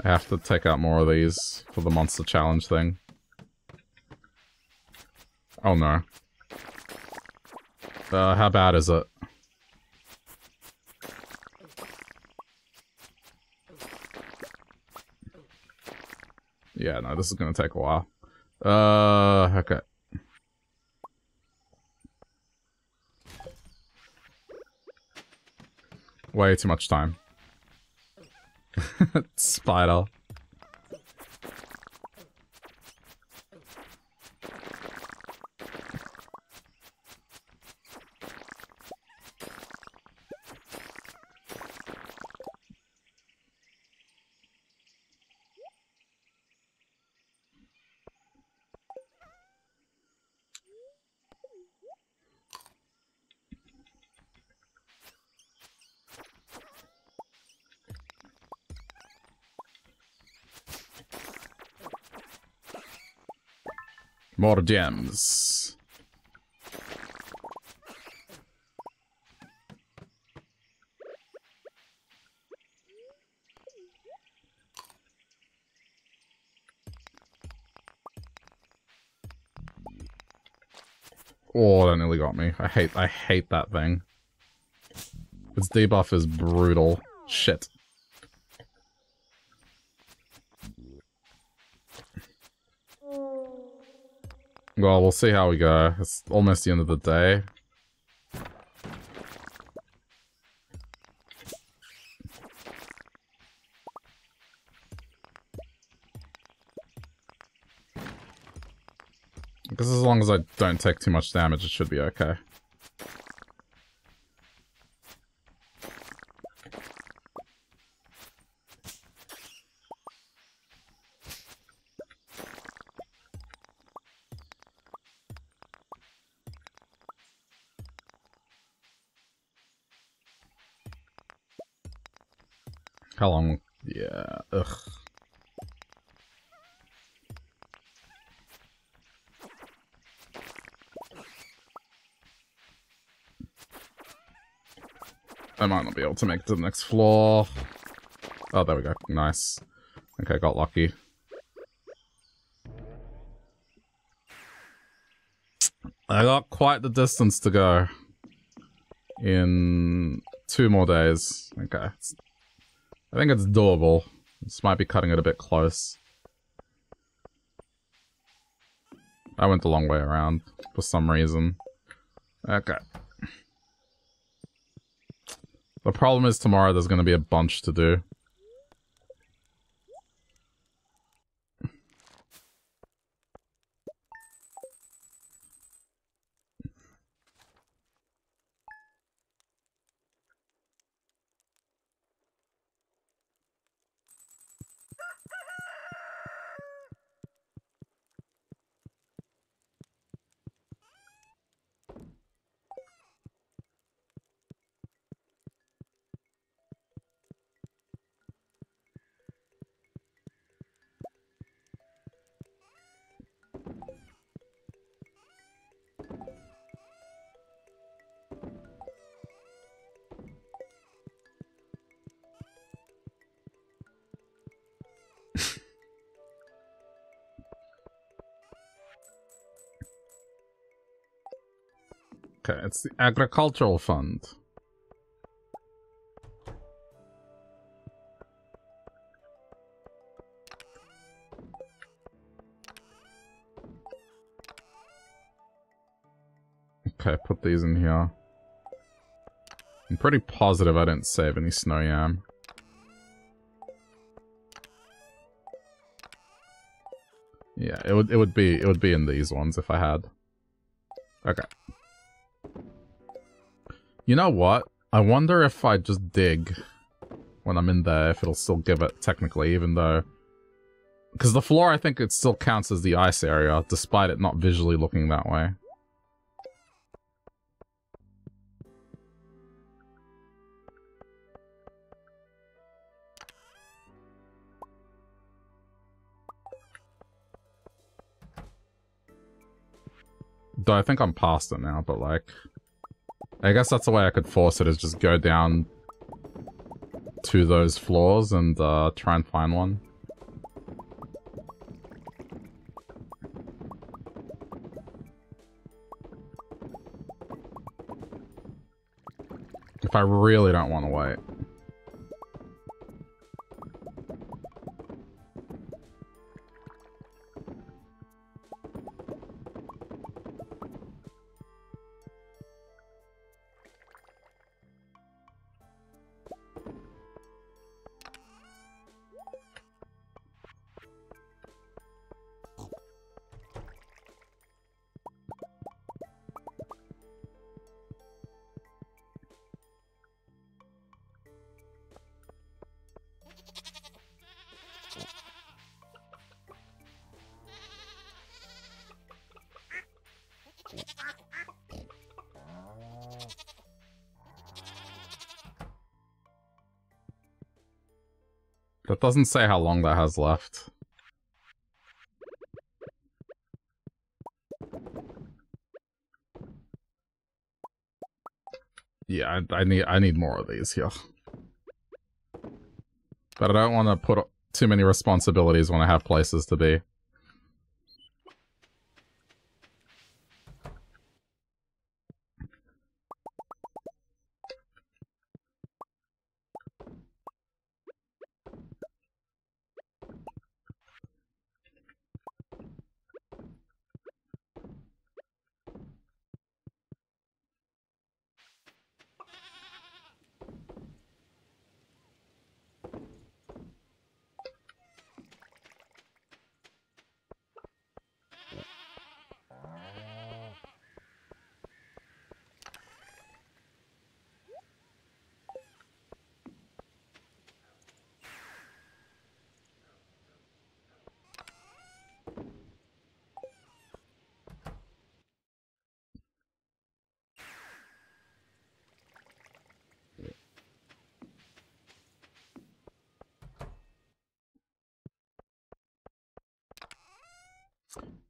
I have to take out more of these for the monster challenge thing. Oh no. Uh, how bad is it? Yeah, no, this is gonna take a while. Uh, okay. Way too much time. Spider. More gems. Oh, that nearly got me. I hate I hate that thing. Its debuff is brutal. Shit. Well, we'll see how we go. It's almost the end of the day. Because as long as I don't take too much damage, it should be okay. How long? Yeah, ugh. I might not be able to make it to the next floor. Oh, there we go. Nice. Okay, got lucky. I got quite the distance to go in two more days. Okay. I think it's doable. This might be cutting it a bit close. I went the long way around for some reason. Okay. The problem is tomorrow there's going to be a bunch to do. It's the Agricultural Fund. Okay, put these in here. I'm pretty positive I didn't save any snow yam. Yeah, it would it would be it would be in these ones if I had. Okay. You know what? I wonder if I just dig when I'm in there, if it'll still give it, technically, even though... Because the floor, I think it still counts as the ice area, despite it not visually looking that way. Though I think I'm past it now, but like... I guess that's the way I could force it, is just go down to those floors and uh, try and find one. If I really don't want to wait. Doesn't say how long that has left. Yeah, I, I need I need more of these here. But I don't want to put too many responsibilities when I have places to be.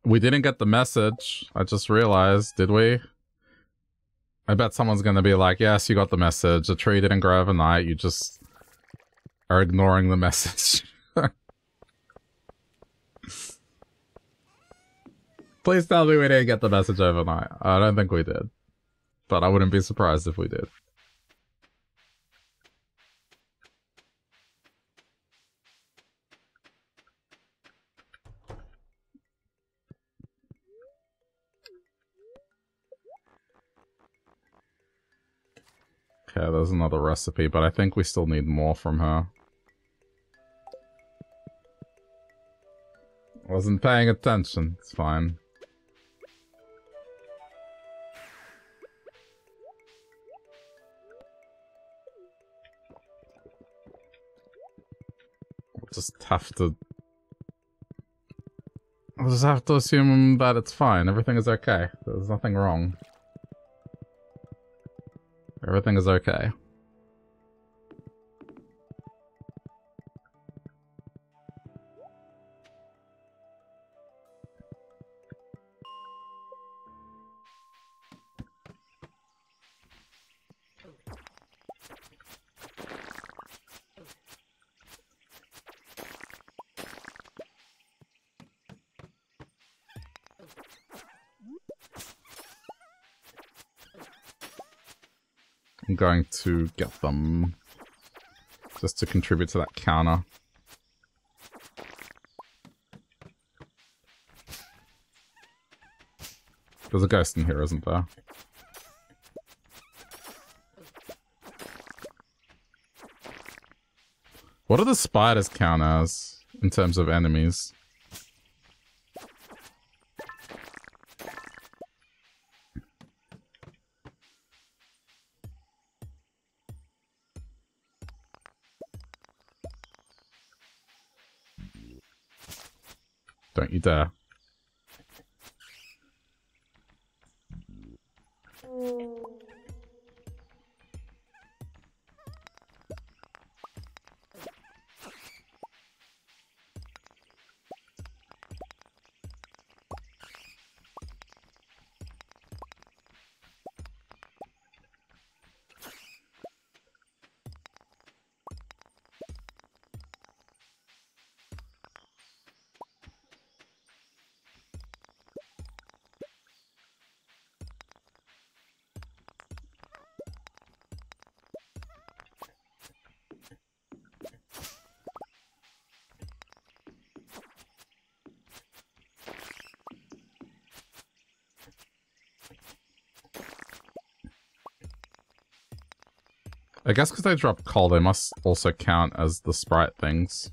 We didn't get the message, I just realized, did we? I bet someone's going to be like, yes, you got the message. The tree didn't grow overnight. You just are ignoring the message. Please tell me we didn't get the message overnight. I don't think we did. But I wouldn't be surprised if we did. Okay, there's another recipe, but I think we still need more from her. Wasn't paying attention, it's fine. We'll just have to... We'll just have to assume that it's fine, everything is okay. There's nothing wrong. Everything is okay. I'm going to get them just to contribute to that counter. There's a ghost in here, isn't there? What do the spiders count as in terms of enemies? Don't you dare. I guess because they drop coal, they must also count as the sprite things.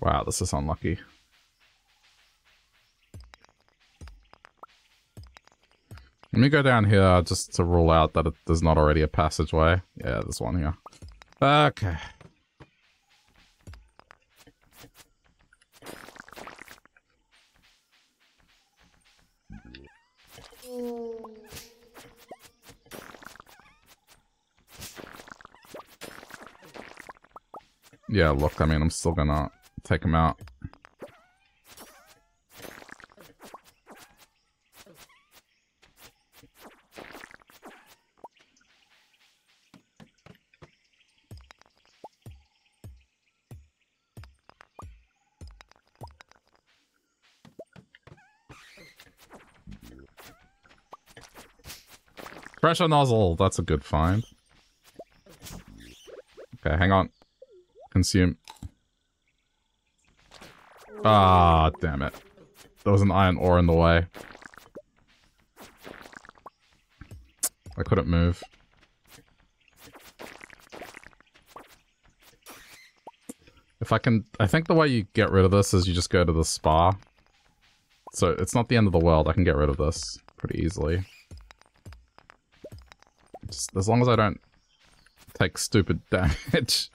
Wow, this is unlucky. Let me go down here just to rule out that it, there's not already a passageway. Yeah, there's one here. Okay. Yeah, look, I mean, I'm still gonna take him out. Pressure nozzle, that's a good find. Okay, hang on. Consume. Ah, damn it. There was an iron ore in the way. I couldn't move. If I can... I think the way you get rid of this is you just go to the spa. So it's not the end of the world. I can get rid of this pretty easily. Just as long as I don't take stupid damage.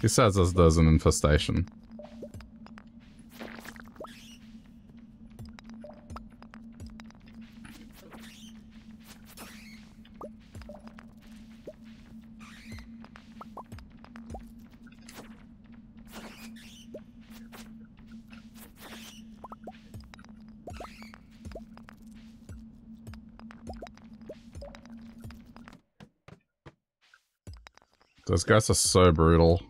He says as there's an infestation. Those guys are so brutal.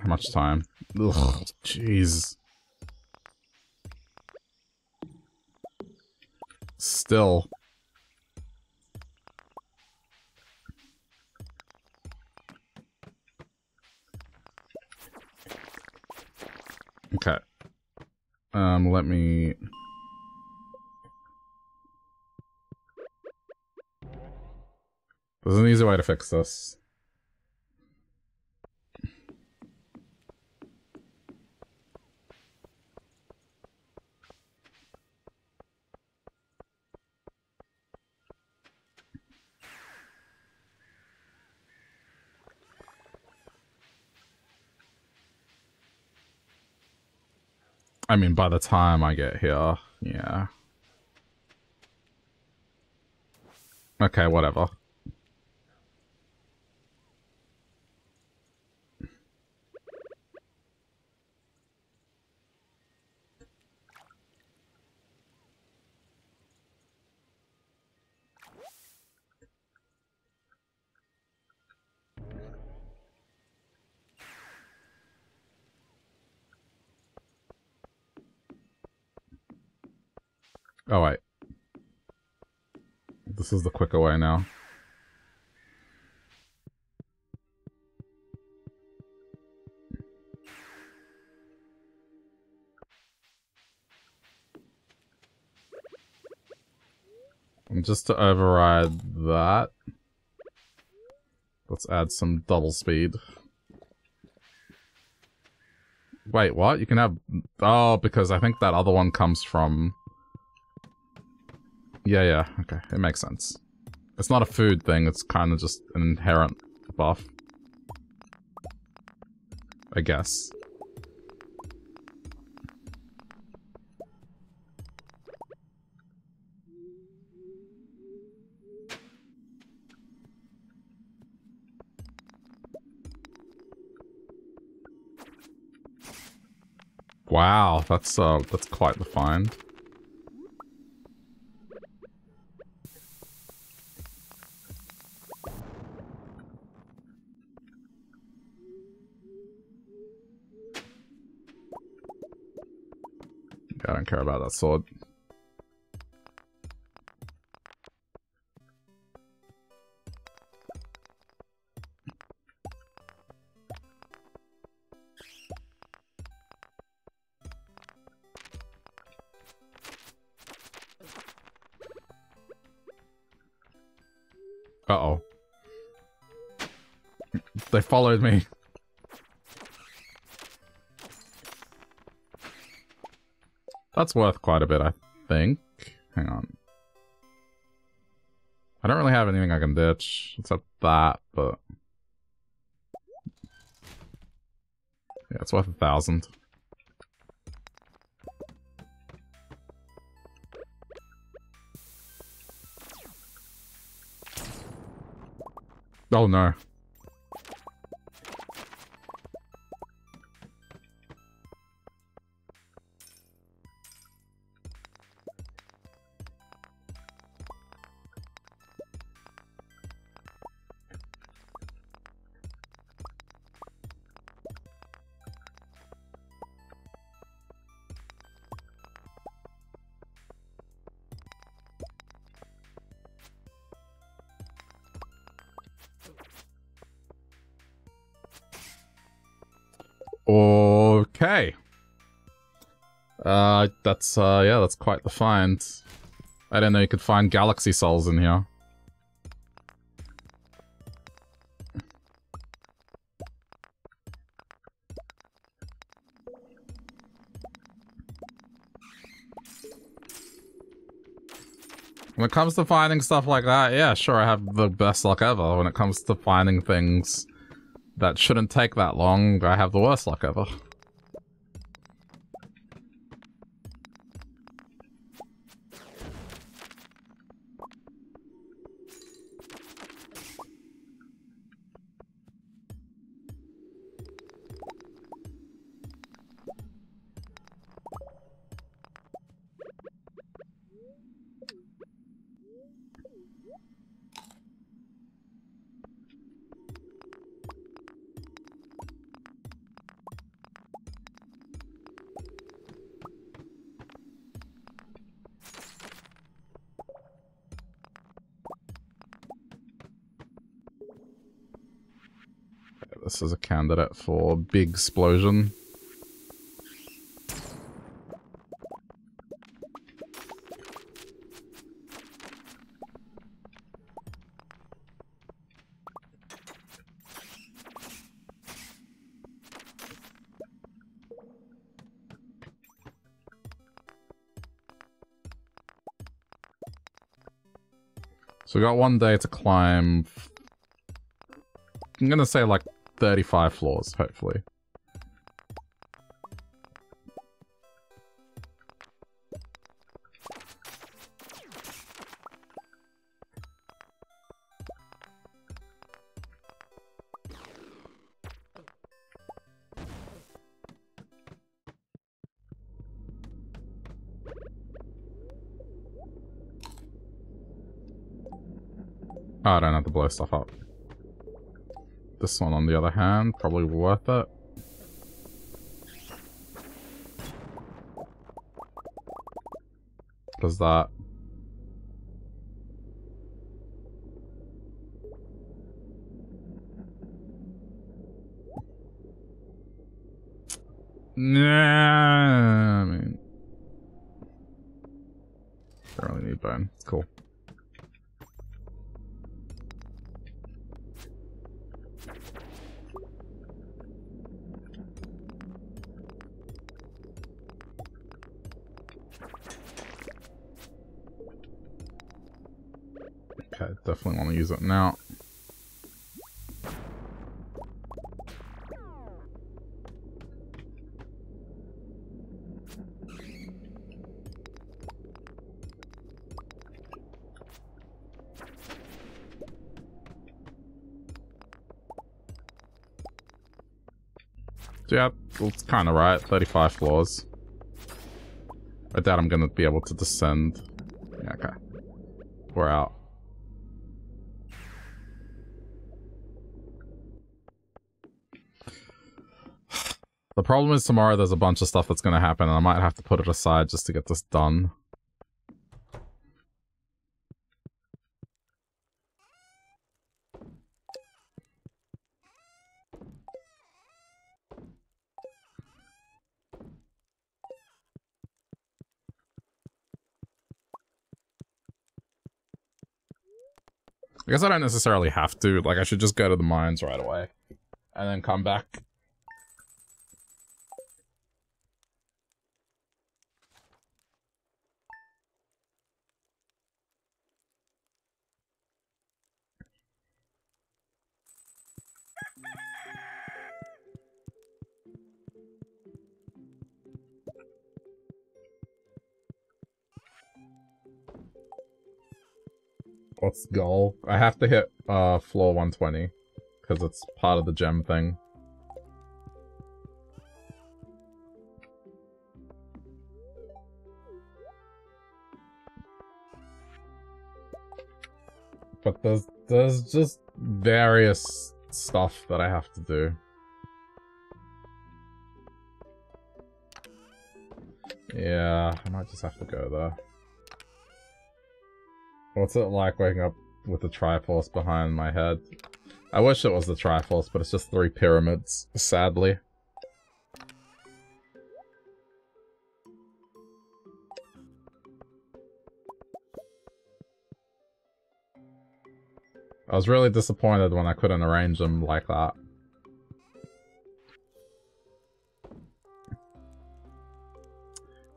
How much time? Ugh, jeez. Still. Okay. Um, let me... There's an easy way to fix this. I mean, by the time I get here, yeah. Okay, whatever. Oh, wait. This is the quicker way now. And just to override that, let's add some double speed. Wait, what? You can have... Oh, because I think that other one comes from... Yeah, yeah, okay, it makes sense. It's not a food thing, it's kind of just an inherent buff. I guess. Wow, that's, uh, that's quite the find. I don't care about that sword. Uh-oh. They followed me. That's worth quite a bit, I think. Hang on. I don't really have anything I can ditch, except that, but... Yeah, it's worth a thousand. Oh no. Okay. Uh, that's, uh, yeah, that's quite the find. I didn't know you could find galaxy souls in here. When it comes to finding stuff like that, yeah, sure, I have the best luck ever. When it comes to finding things... that shouldn't take that long. I have the worst luck ever. this is a candidate for big explosion. So we got one day to climb, I'm gonna say like thirty-five floors, hopefully. Oh, I don't have to blow stuff up. This one, on the other hand, probably worth it. Does that? Nah, I mean, don't really need bone. It's cool. Okay, definitely want to use it now. Yeah, it's kind of right. thirty-five floors. I doubt I'm going to be able to descend. Yeah, okay. We're out. The problem is tomorrow there's a bunch of stuff that's going to happen and I might have to put it aside just to get this done. I guess I don't necessarily have to, like I should just go to the mines right away and then come back. What's the goal? I have to hit uh, floor one twenty because it's part of the gem thing. But there's, there's just various stuff that I have to do. Yeah, I might just have to go there. What's it like waking up with the Triforce behind my head? I wish it was the Triforce, but it's just three pyramids, sadly. I was really disappointed when I couldn't arrange them like that.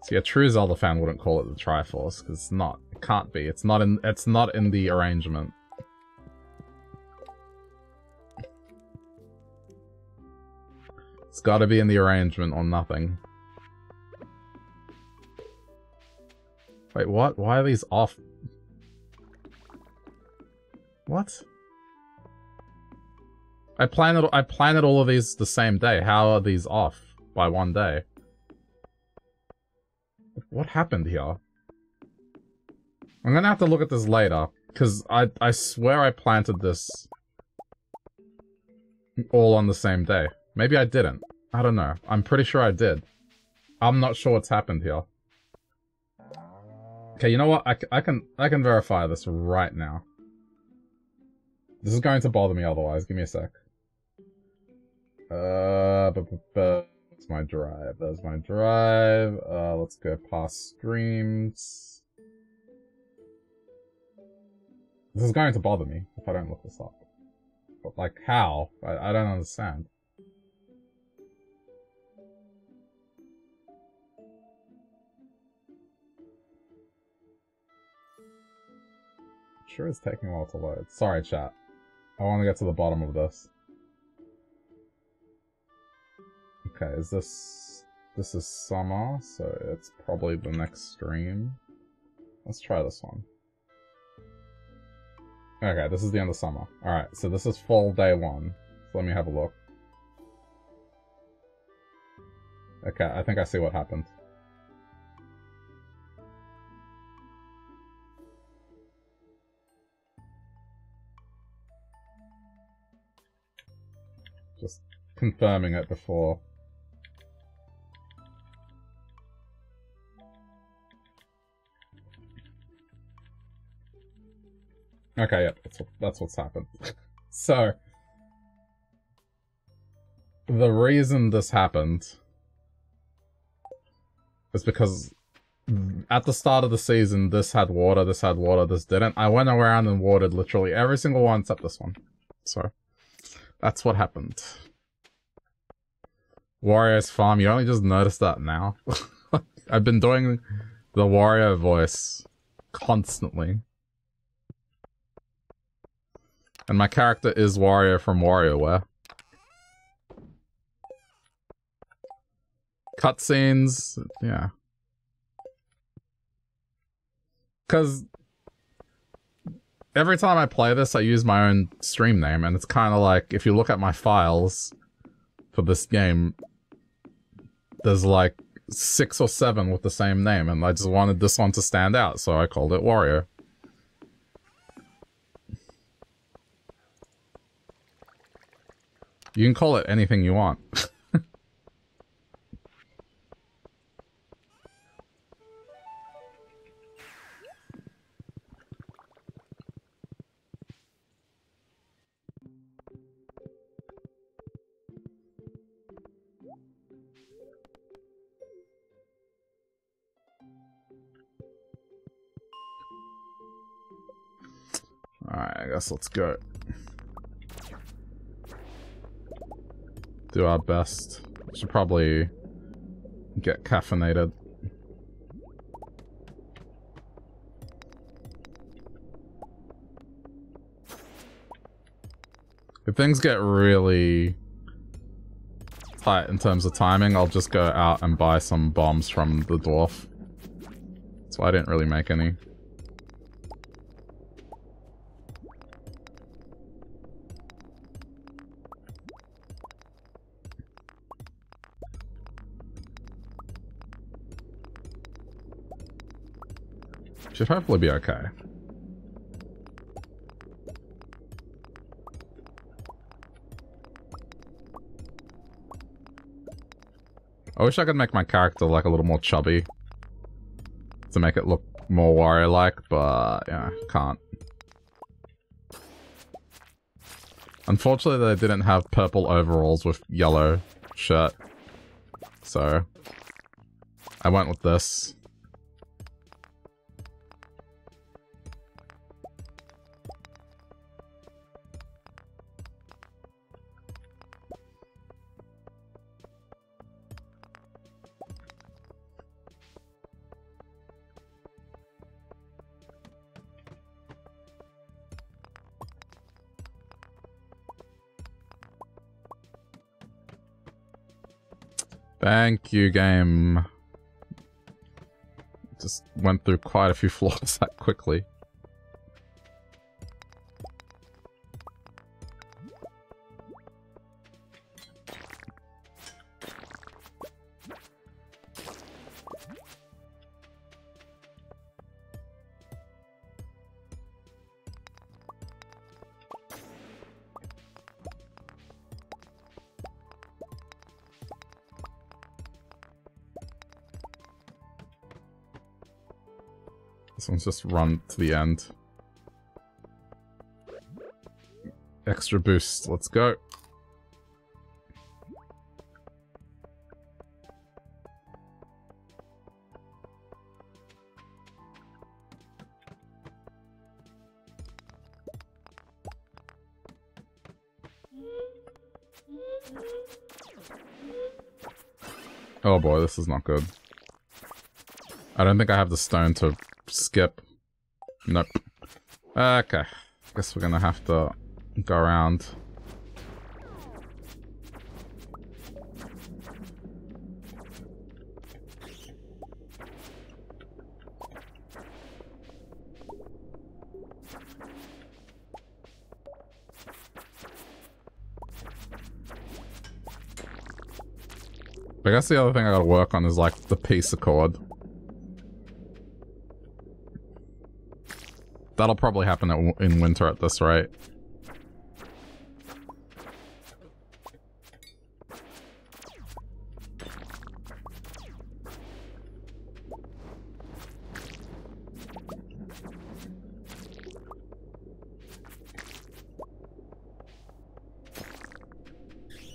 See, a true Zelda fan wouldn't call it the Triforce, because it's not. It can't be. It's not in it's not in the arrangement. It's gotta be in the arrangement or nothing. Wait, what? Why are these off? What? I planted I planted all of these the same day. How are these off by one day? What happened here? I'm gonna have to look at this later, because I, I swear I planted this all on the same day. Maybe I didn't. I don't know. I'm pretty sure I did. I'm not sure what's happened here. Okay, you know what? I, I can I can verify this right now. This is going to bother me otherwise. Give me a sec. Uh, but, but that's my drive. That's my drive. Uh, let's go past streams. This is going to bother me if I don't look this up. But like, how? I, I don't understand. Sure, it's taking a while to load. Sorry, chat. I want to get to the bottom of this. Okay, is this... This is summer, so it's probably the next stream. Let's try this one. Okay, this is the end of summer. Alright, so this is fall day one. So let me have a look. Okay, I think I see what happened. Just confirming it before. Okay, yeah, that's, what, that's what's happened. So, the reason this happened is because at the start of the season, this had water, this had water, this didn't. I went around and watered literally every single one except this one. So, that's what happened. Wario's farm, you only just noticed that now. I've been doing the Wario voice constantly. And my character is Wario from WarioWare. Cutscenes, yeah. Because every time I play this, I use my own stream name, and it's kind of like, if you look at my files for this game, there's like six or seven with the same name, and I just wanted this one to stand out, so I called it Wario. You can call it anything you want. Alright, I guess let's go. Do our best. Should probably get caffeinated. If things get really tight in terms of timing, I'll just go out and buy some bombs from the dwarf. That's why I didn't really make any. Should hopefully be okay. I wish I could make my character like a little more chubby to make it look more Wario-like, but yeah, can't. Unfortunately, they didn't have purple overalls with yellow shirt, so I went with this. Thank you, game. Just went through quite a few floors that quickly. Let's just run to the end. Extra boost, let's go. Oh boy, this is not good. I don't think I have the stone to skip. Nope. Okay. Guess we're gonna have to go around. I guess the other thing I gotta work on is like the peace accord. That'll probably happen at w in winter at this rate.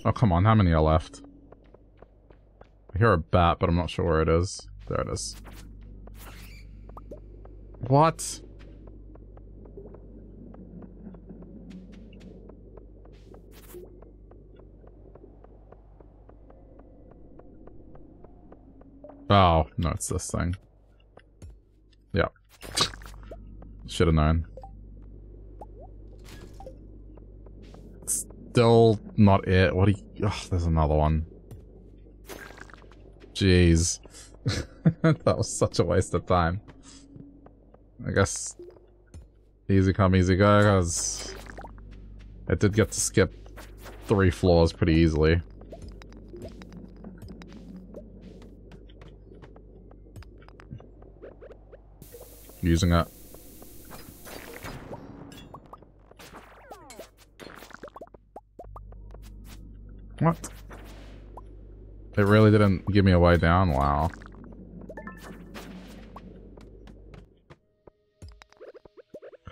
Oh, come on, how many are left? I hear a bat, but I'm not sure where it is. There it is. What? Oh, no, it's this thing. Yeah. Should have known. Still not it. What do you... Oh, there's another one. Jeez. That was such a waste of time. I guess easy come, easy go, because I did get to skip three floors pretty easily. Using it. What? It really didn't give me a way down, wow.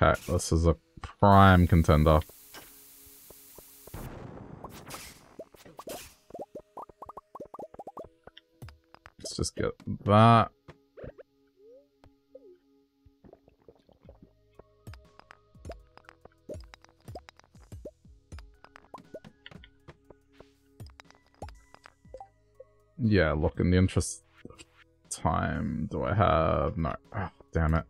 Okay, this is a prime contender. Let's just get that. Yeah, look, in the interest of time, do I have... No. Oh, damn it.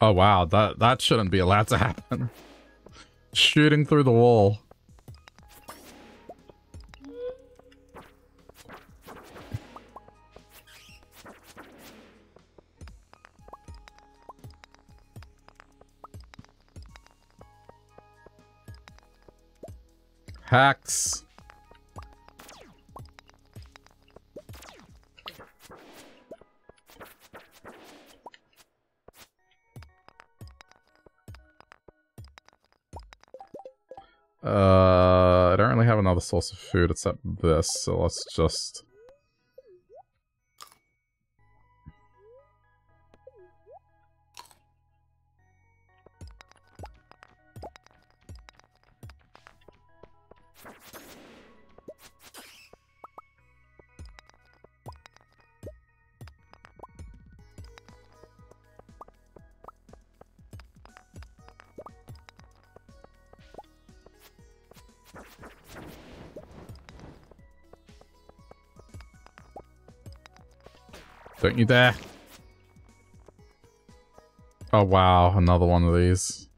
Oh wow, that that shouldn't be allowed to happen. Shooting through the wall. Hacks. Uh, I don't really have another source of food except this, so let's just... Don't you dare. Oh wow, another one of these.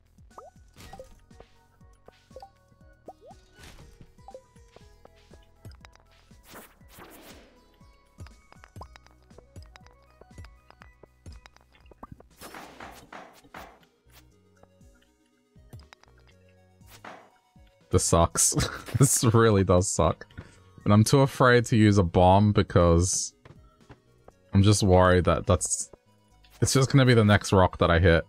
This sucks. This really does suck. And I'm too afraid to use a bomb because... I'm just worried that that's... It's just gonna be the next rock that I hit.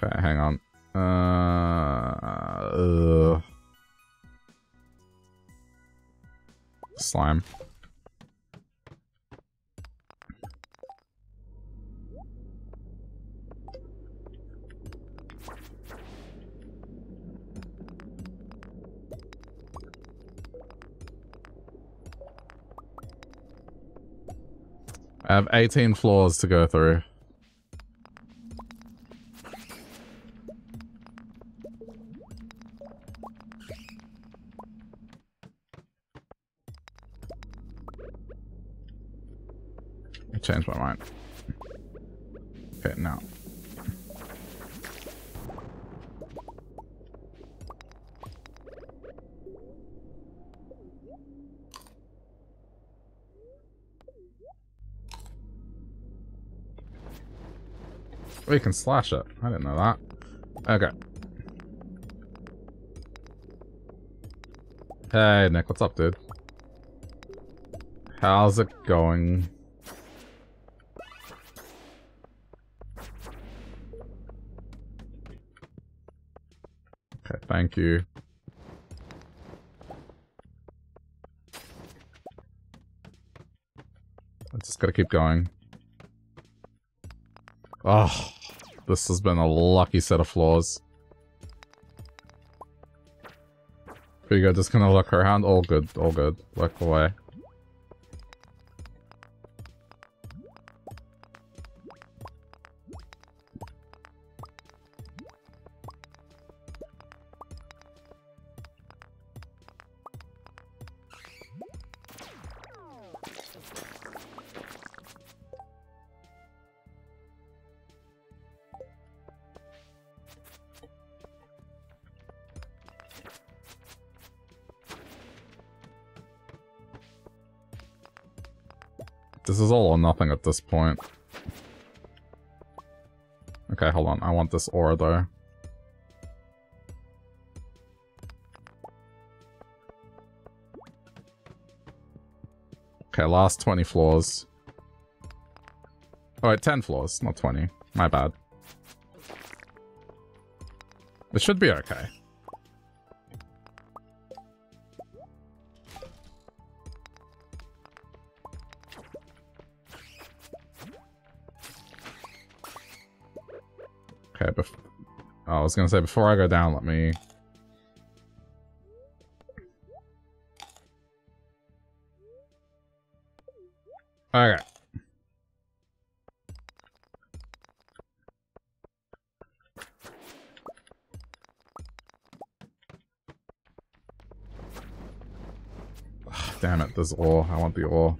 Okay, hang on. Uh, ugh. slime. I have eighteen floors to go through. I changed my mind. Okay, now. We can slash it. I didn't know that. Okay. Hey, Nick, what's up, dude? How's it going? Okay, thank you. I just gotta keep going. Oh. This has been a lucky set of floors. Pretty good, just gonna look around. All good, all good. Look away. This is all or nothing at this point. Okay, hold on. I want this ore, though. Okay, last twenty floors. Alright, ten floors, not twenty. My bad. This should be okay. I was gonna say, before I go down, let me... Okay. Ugh, damn it, there's ore. I want the ore.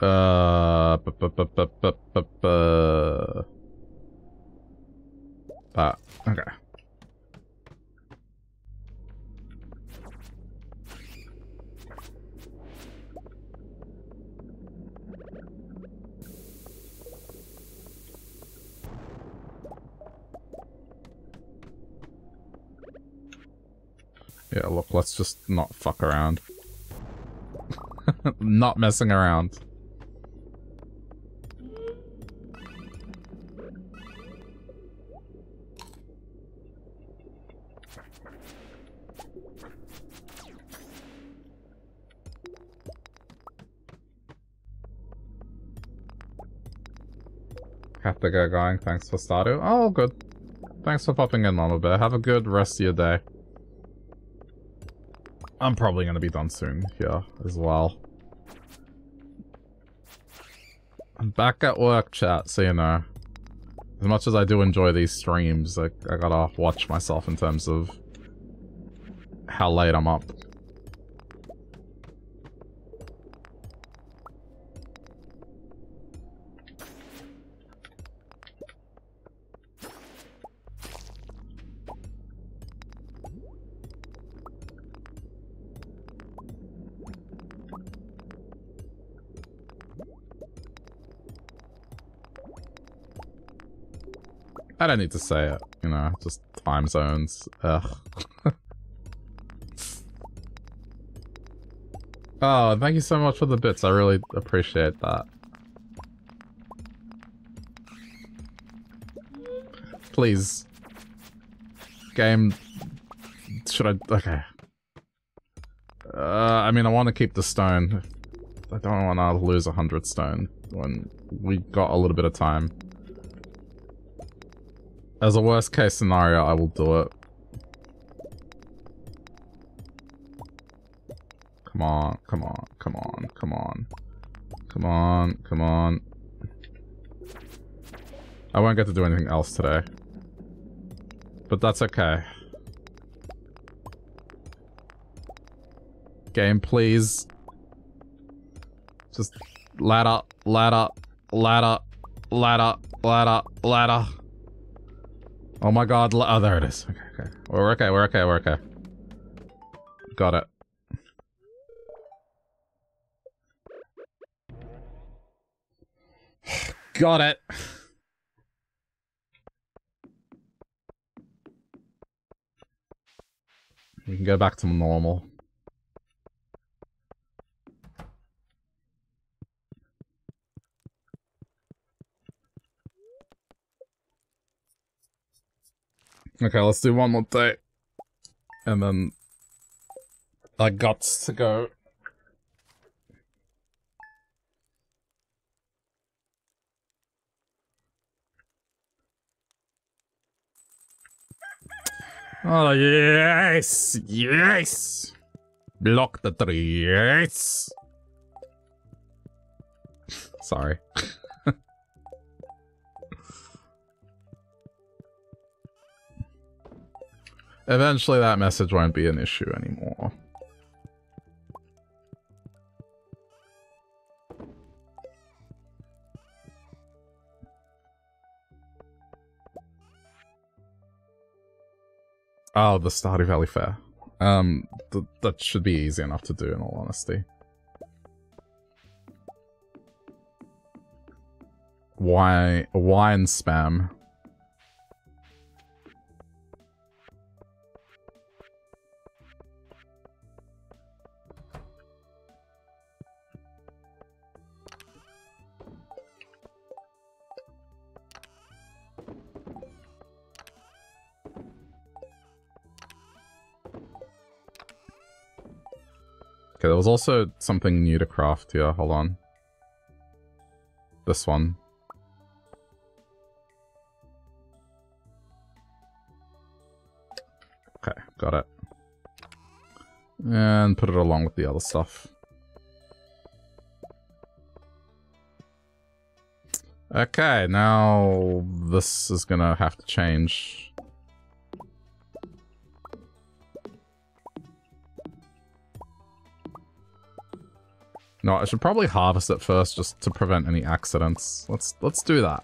Uh, bu bu bu bu bu bu bu. That. Okay. Yeah, look, let's just not fuck around. Not messing around. Have to get going. Thanks for Stardew. Oh, good. Thanks for popping in, Mama Bear. Have a good rest of your day. I'm probably going to be done soon here as well. I'm back at work, chat, so you know. As much as I do enjoy these streams, like, I gotta watch myself in terms of how late I'm up. I don't need to say it, you know, just time zones, ugh. Oh, thank you so much for the bits, I really appreciate that. Please. Game, should I... Okay. Uh, I mean, I want to keep the stone. I don't want to lose a hundred stone when we got a little bit of time. As a worst case scenario, I will do it. Come on, come on, come on, come on. Come on, come on. I won't get to do anything else today. But that's okay. Game, please. Just ladder, ladder, ladder, ladder, ladder, ladder. Oh my god, oh there it is. Okay, okay. We're okay, we're okay, we're okay. Got it. Got it. We can go back to normal. Okay, let's do one more day. And then I got to go. Oh, yes! Yes! Block the tree, yes! Sorry. Eventually that message won't be an issue anymore. Oh, the Stardew Valley Fair. Um, th that should be easy enough to do in all honesty. Why, wine spam? Okay, there was also something new to craft here, hold on. This one. Okay, got it. And put it along with the other stuff. Okay, now this is gonna have to change. No, I should probably harvest it first just to prevent any accidents. Let's let's do that.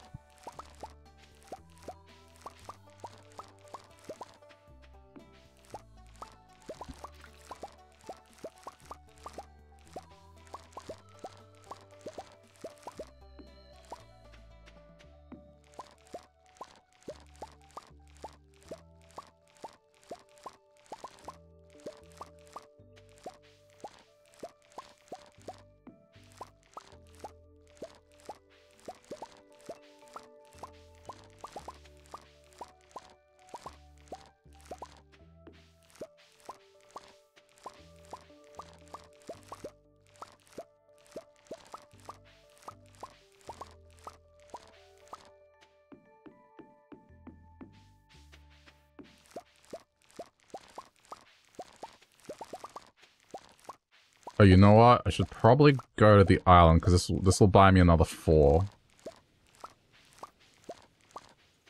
Oh, you know what? I should probably go to the island, because this, this will buy me another four.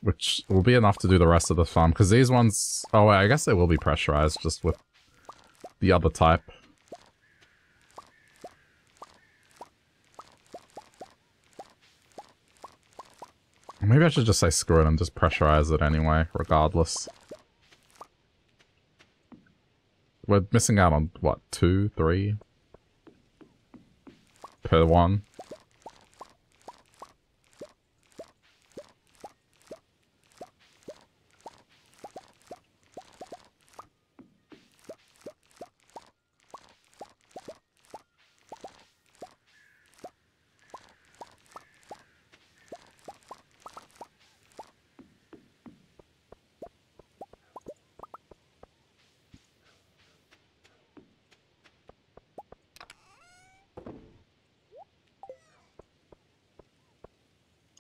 Which will be enough to do the rest of the farm, because these ones... Oh, wait, I guess they will be pressurized, just with the other type. Maybe I should just say screw it and just pressurize it anyway, regardless. We're missing out on, what, two, three? Per one.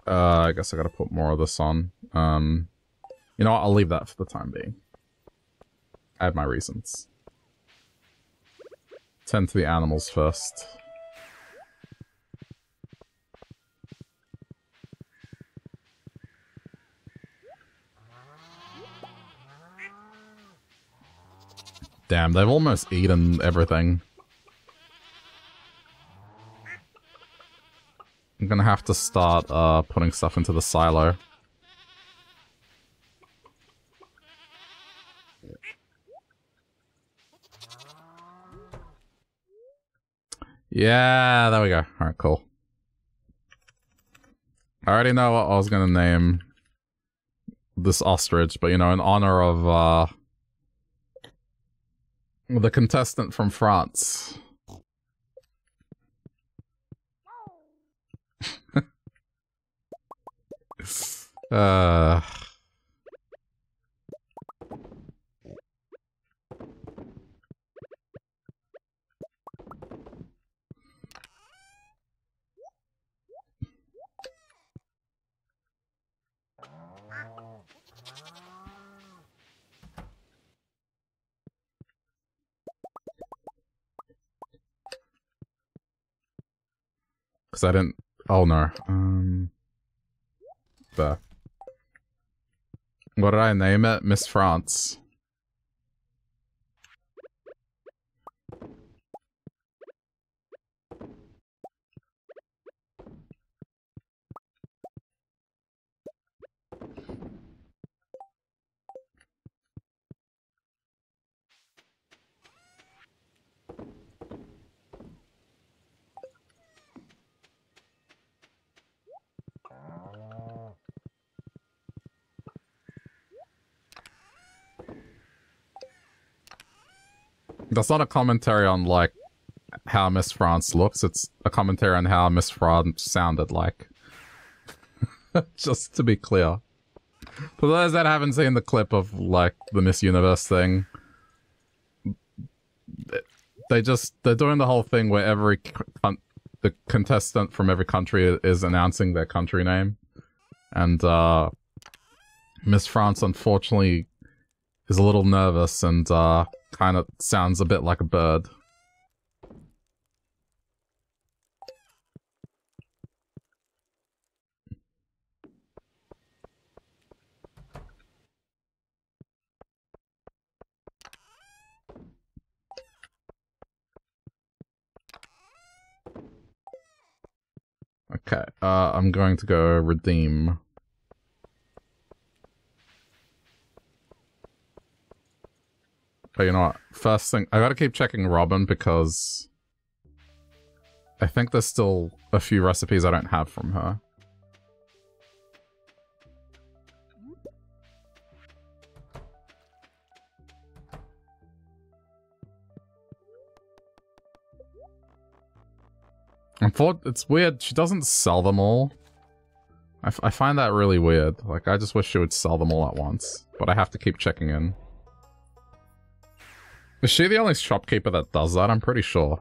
Uh, I guess I gotta put more of this on. Um, you know what? I'll leave that for the time being. I have my reasons. Tend to the animals first. Damn, they've almost eaten everything. I'm gonna have to start uh, putting stuff into the silo. Yeah, there we go. Alright, cool. I already know what I was gonna name this ostrich, but you know, in honor of... Uh, the contestant from France. uh. Because I didn't... Oh, no. Um, there. What did I name it? Miss France. That's not a commentary on, like, how Miss France looks. It's a commentary on how Miss France sounded like. Just to be clear. For those that haven't seen the clip of, like, the Miss Universe thing, they just, they're doing the whole thing where every, con the contestant from every country is announcing their country name. And, uh, Miss France, unfortunately, is a little nervous and, uh, kind of sounds a bit like a bird. Okay, uh, I'm going to go redeem. But you know what, first thing, I gotta keep checking Robin because I think there's still a few recipes I don't have from her. It's weird, she doesn't sell them all. I, f I find that really weird. Like, I just wish she would sell them all at once, but I have to keep checking in. Is she the only shopkeeper that does that? I'm pretty sure.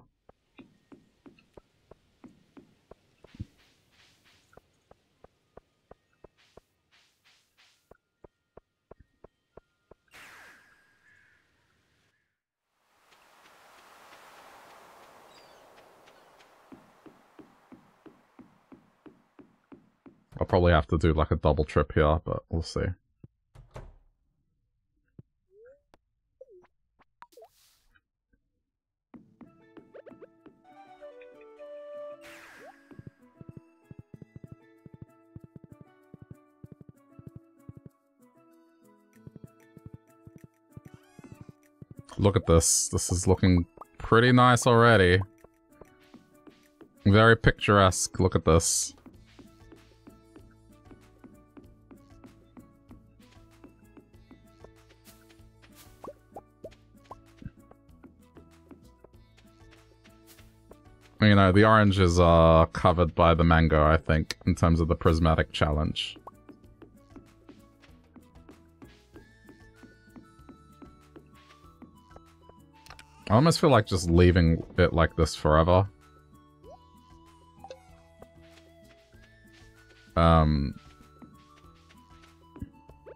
I'll probably have to do like a double trip here, but we'll see. Look at this. This is looking pretty nice already. Very picturesque. Look at this. You know, the oranges are covered by the mango, I think, in terms of the prismatic challenge. I almost feel like just leaving it like this forever. Um,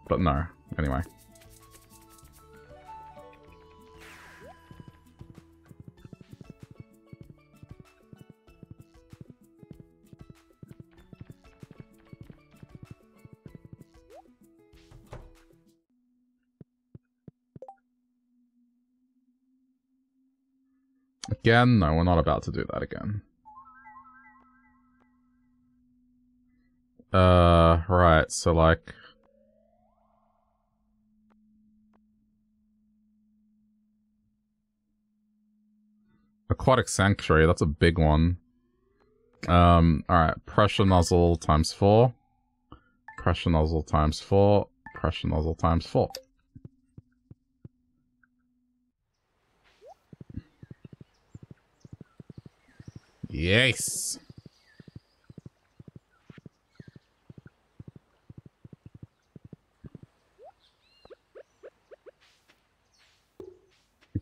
but no, anyway. Again, no, we're not about to do that again. Uh, right, so like... Aquatic Sanctuary, that's a big one. Um, alright, Pressure Nozzle times four. Pressure Nozzle times four. Pressure Nozzle times four. Yes.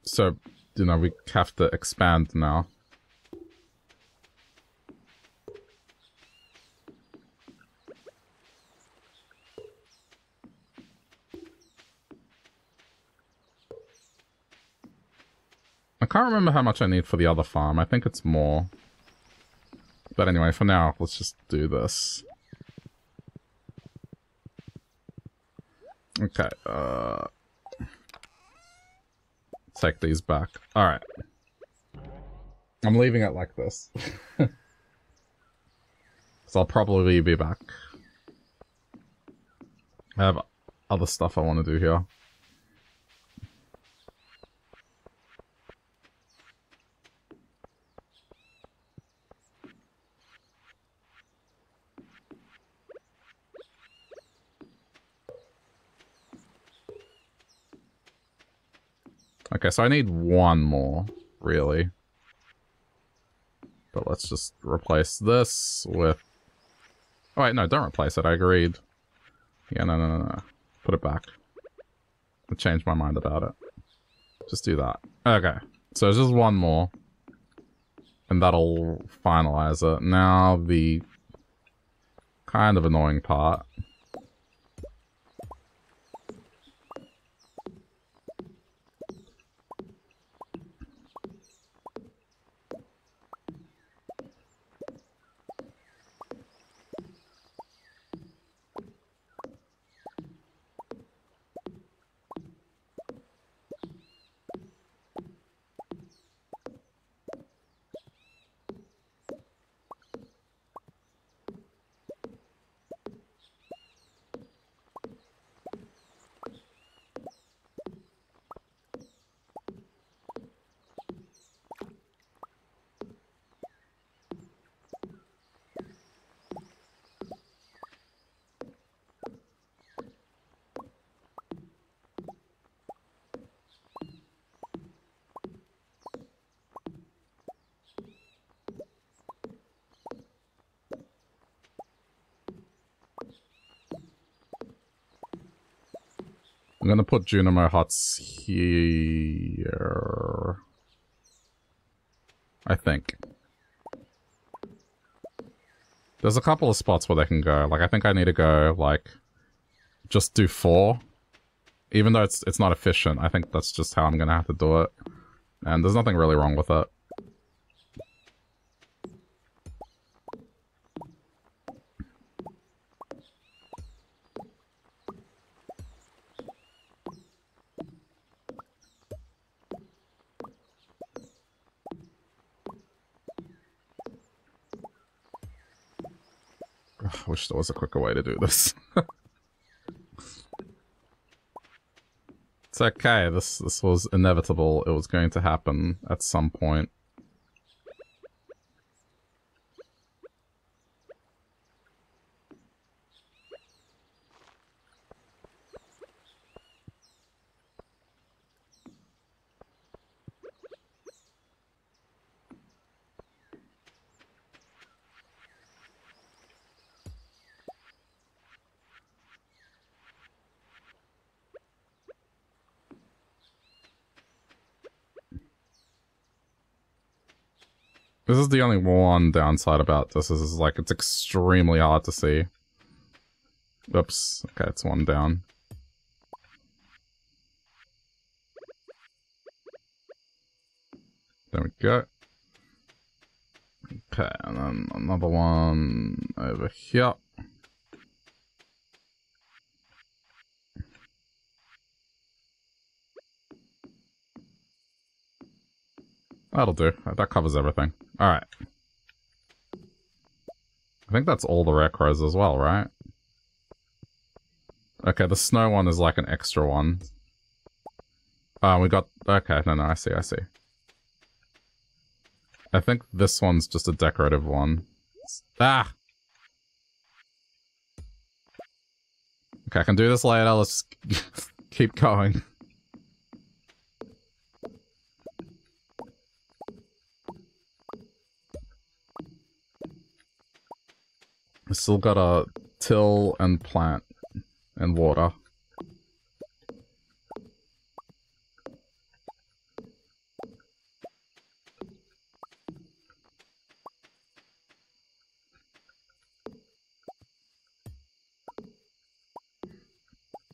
So, you know, we have to expand now. I can't remember how much I need for the other farm. I think it's more. But anyway, for now, let's just do this. Okay, uh... take these back. Alright. I'm leaving it like this. Because I'll probably be back. I have other stuff I want to do here. Okay, so I need one more, really. But let's just replace this with... Oh, wait, no, don't replace it. I agreed. Yeah, no, no, no, no. Put it back. I changed my mind about it. Just do that. Okay, so it's just one more. And that'll finalize it. Now, the kind of annoying part... I'm gonna put Junimo huts here, I think. There's a couple of spots where they can go. Like, I think I need to go, like, just do four. Even though it's, it's not efficient, I think that's just how I'm gonna have to do it. And there's nothing really wrong with it. I wish there was a quicker way to do this. It's okay, this this was inevitable. It was going to happen at some point. This is the only one downside about this is, is like it's extremely hard to see. Oops. Okay, it's one down. There we go. Okay, and then another one over here. That'll do. That covers everything. Alright. I think that's all the rare crows as well, right? Okay, the snow one is like an extra one. Ah, uh, we got... Okay, no, no, I see, I see. I think this one's just a decorative one. Ah! Okay, I can do this later. Let's keep going. We still got a till and plant and water.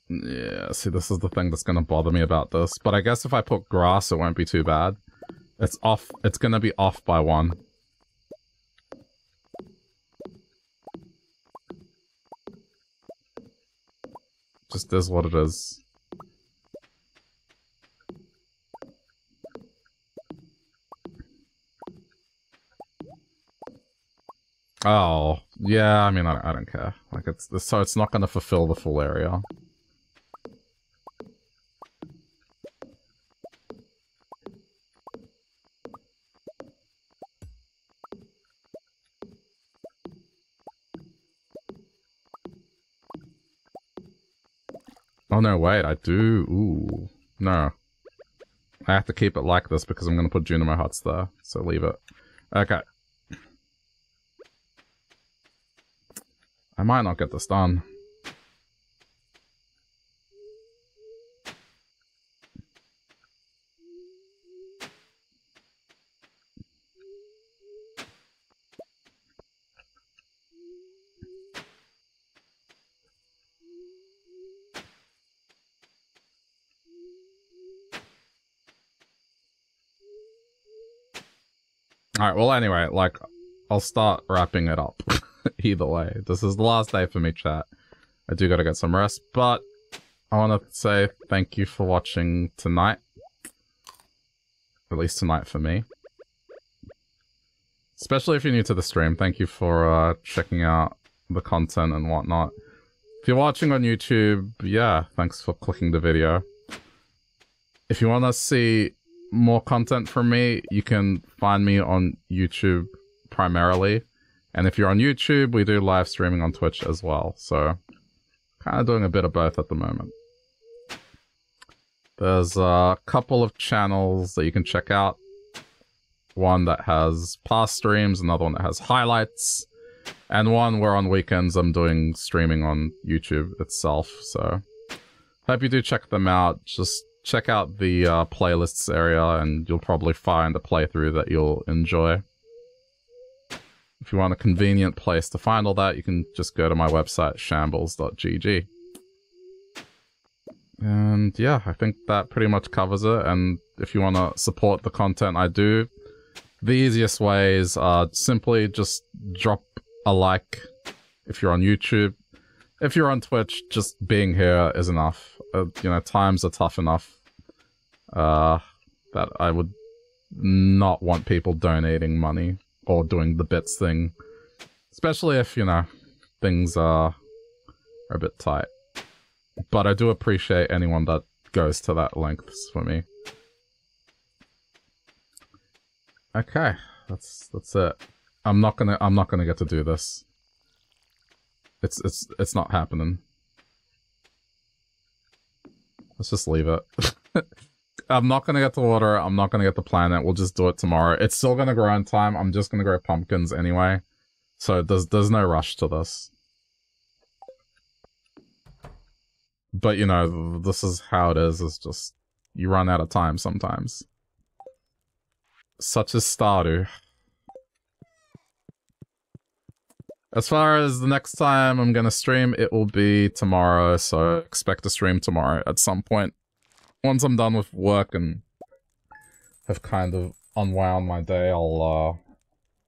Yeah, see, this is the thing that's gonna bother me about this. But I guess if I put grass, it won't be too bad. It's off. It's gonna be off by one. Just is what it is. Oh, yeah, I mean, I, I don't care. Like, it's so it's not gonna fulfill the full area. Oh, no, wait, I do. Ooh. No. I have to keep it like this because I'm going to put Junimo huts there. So leave it. Okay. I might not get this done. Alright, well anyway, like, I'll start wrapping it up either way. This is the last day for me, chat. I do gotta get some rest, but I wanna say thank you for watching tonight. At least tonight for me. Especially if you're new to the stream, thank you for uh, checking out the content and whatnot. If you're watching on YouTube, yeah, thanks for clicking the video. If you wanna see more content from me, you can find me on YouTube primarily. And if you're on YouTube, we do live streaming on Twitch as well. So, kind of doing a bit of both at the moment. There's a couple of channels that you can check out. One that has past streams, another one that has highlights, and one where on weekends I'm doing streaming on YouTube itself. So, hope you do check them out. Just check out the uh, playlists area and you'll probably find a playthrough that you'll enjoy. If you want a convenient place to find all that, you can just go to my website, shambles dot G G. And yeah, I think that pretty much covers it. And if you want to support the content I do, the easiest ways are simply just drop a like if you're on YouTube. If you're on Twitch, just being here is enough. Uh, you know, times are tough enough. Uh, that I would not want people donating money or doing the bits thing. Especially if, you know, things are, are a bit tight. But I do appreciate anyone that goes to that length for me. Okay, that's that's it. I'm not gonna I'm not gonna get to do this. It's it's it's not happening. Let's just leave it. I'm not going to get to water. I'm not going to get the planet. We'll just do it tomorrow. It's still going to grow in time. I'm just going to grow pumpkins anyway. So there's, there's no rush to this. But, you know, this is how it is. It's just you run out of time sometimes. Such as Stardew. As far as the next time I'm gonna stream, it will be tomorrow, so expect to stream tomorrow at some point. Once I'm done with work and have kind of unwound my day, I'll, uh,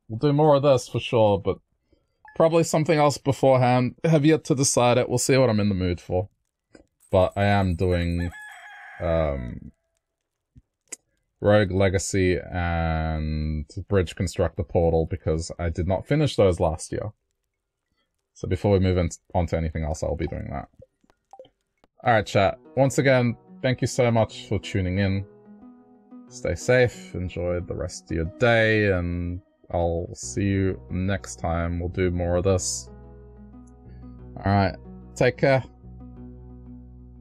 we'll do more of this for sure, but probably something else beforehand. Have yet to decide it. We'll see what I'm in the mood for. But I am doing, um, Rogue Legacy and Bridge Constructor Portal because I did not finish those last year. So before we move in on to anything else, I'll be doing that. Alright, chat. Once again, thank you so much for tuning in. Stay safe, enjoy the rest of your day, and I'll see you next time. We'll do more of this. Alright, take care.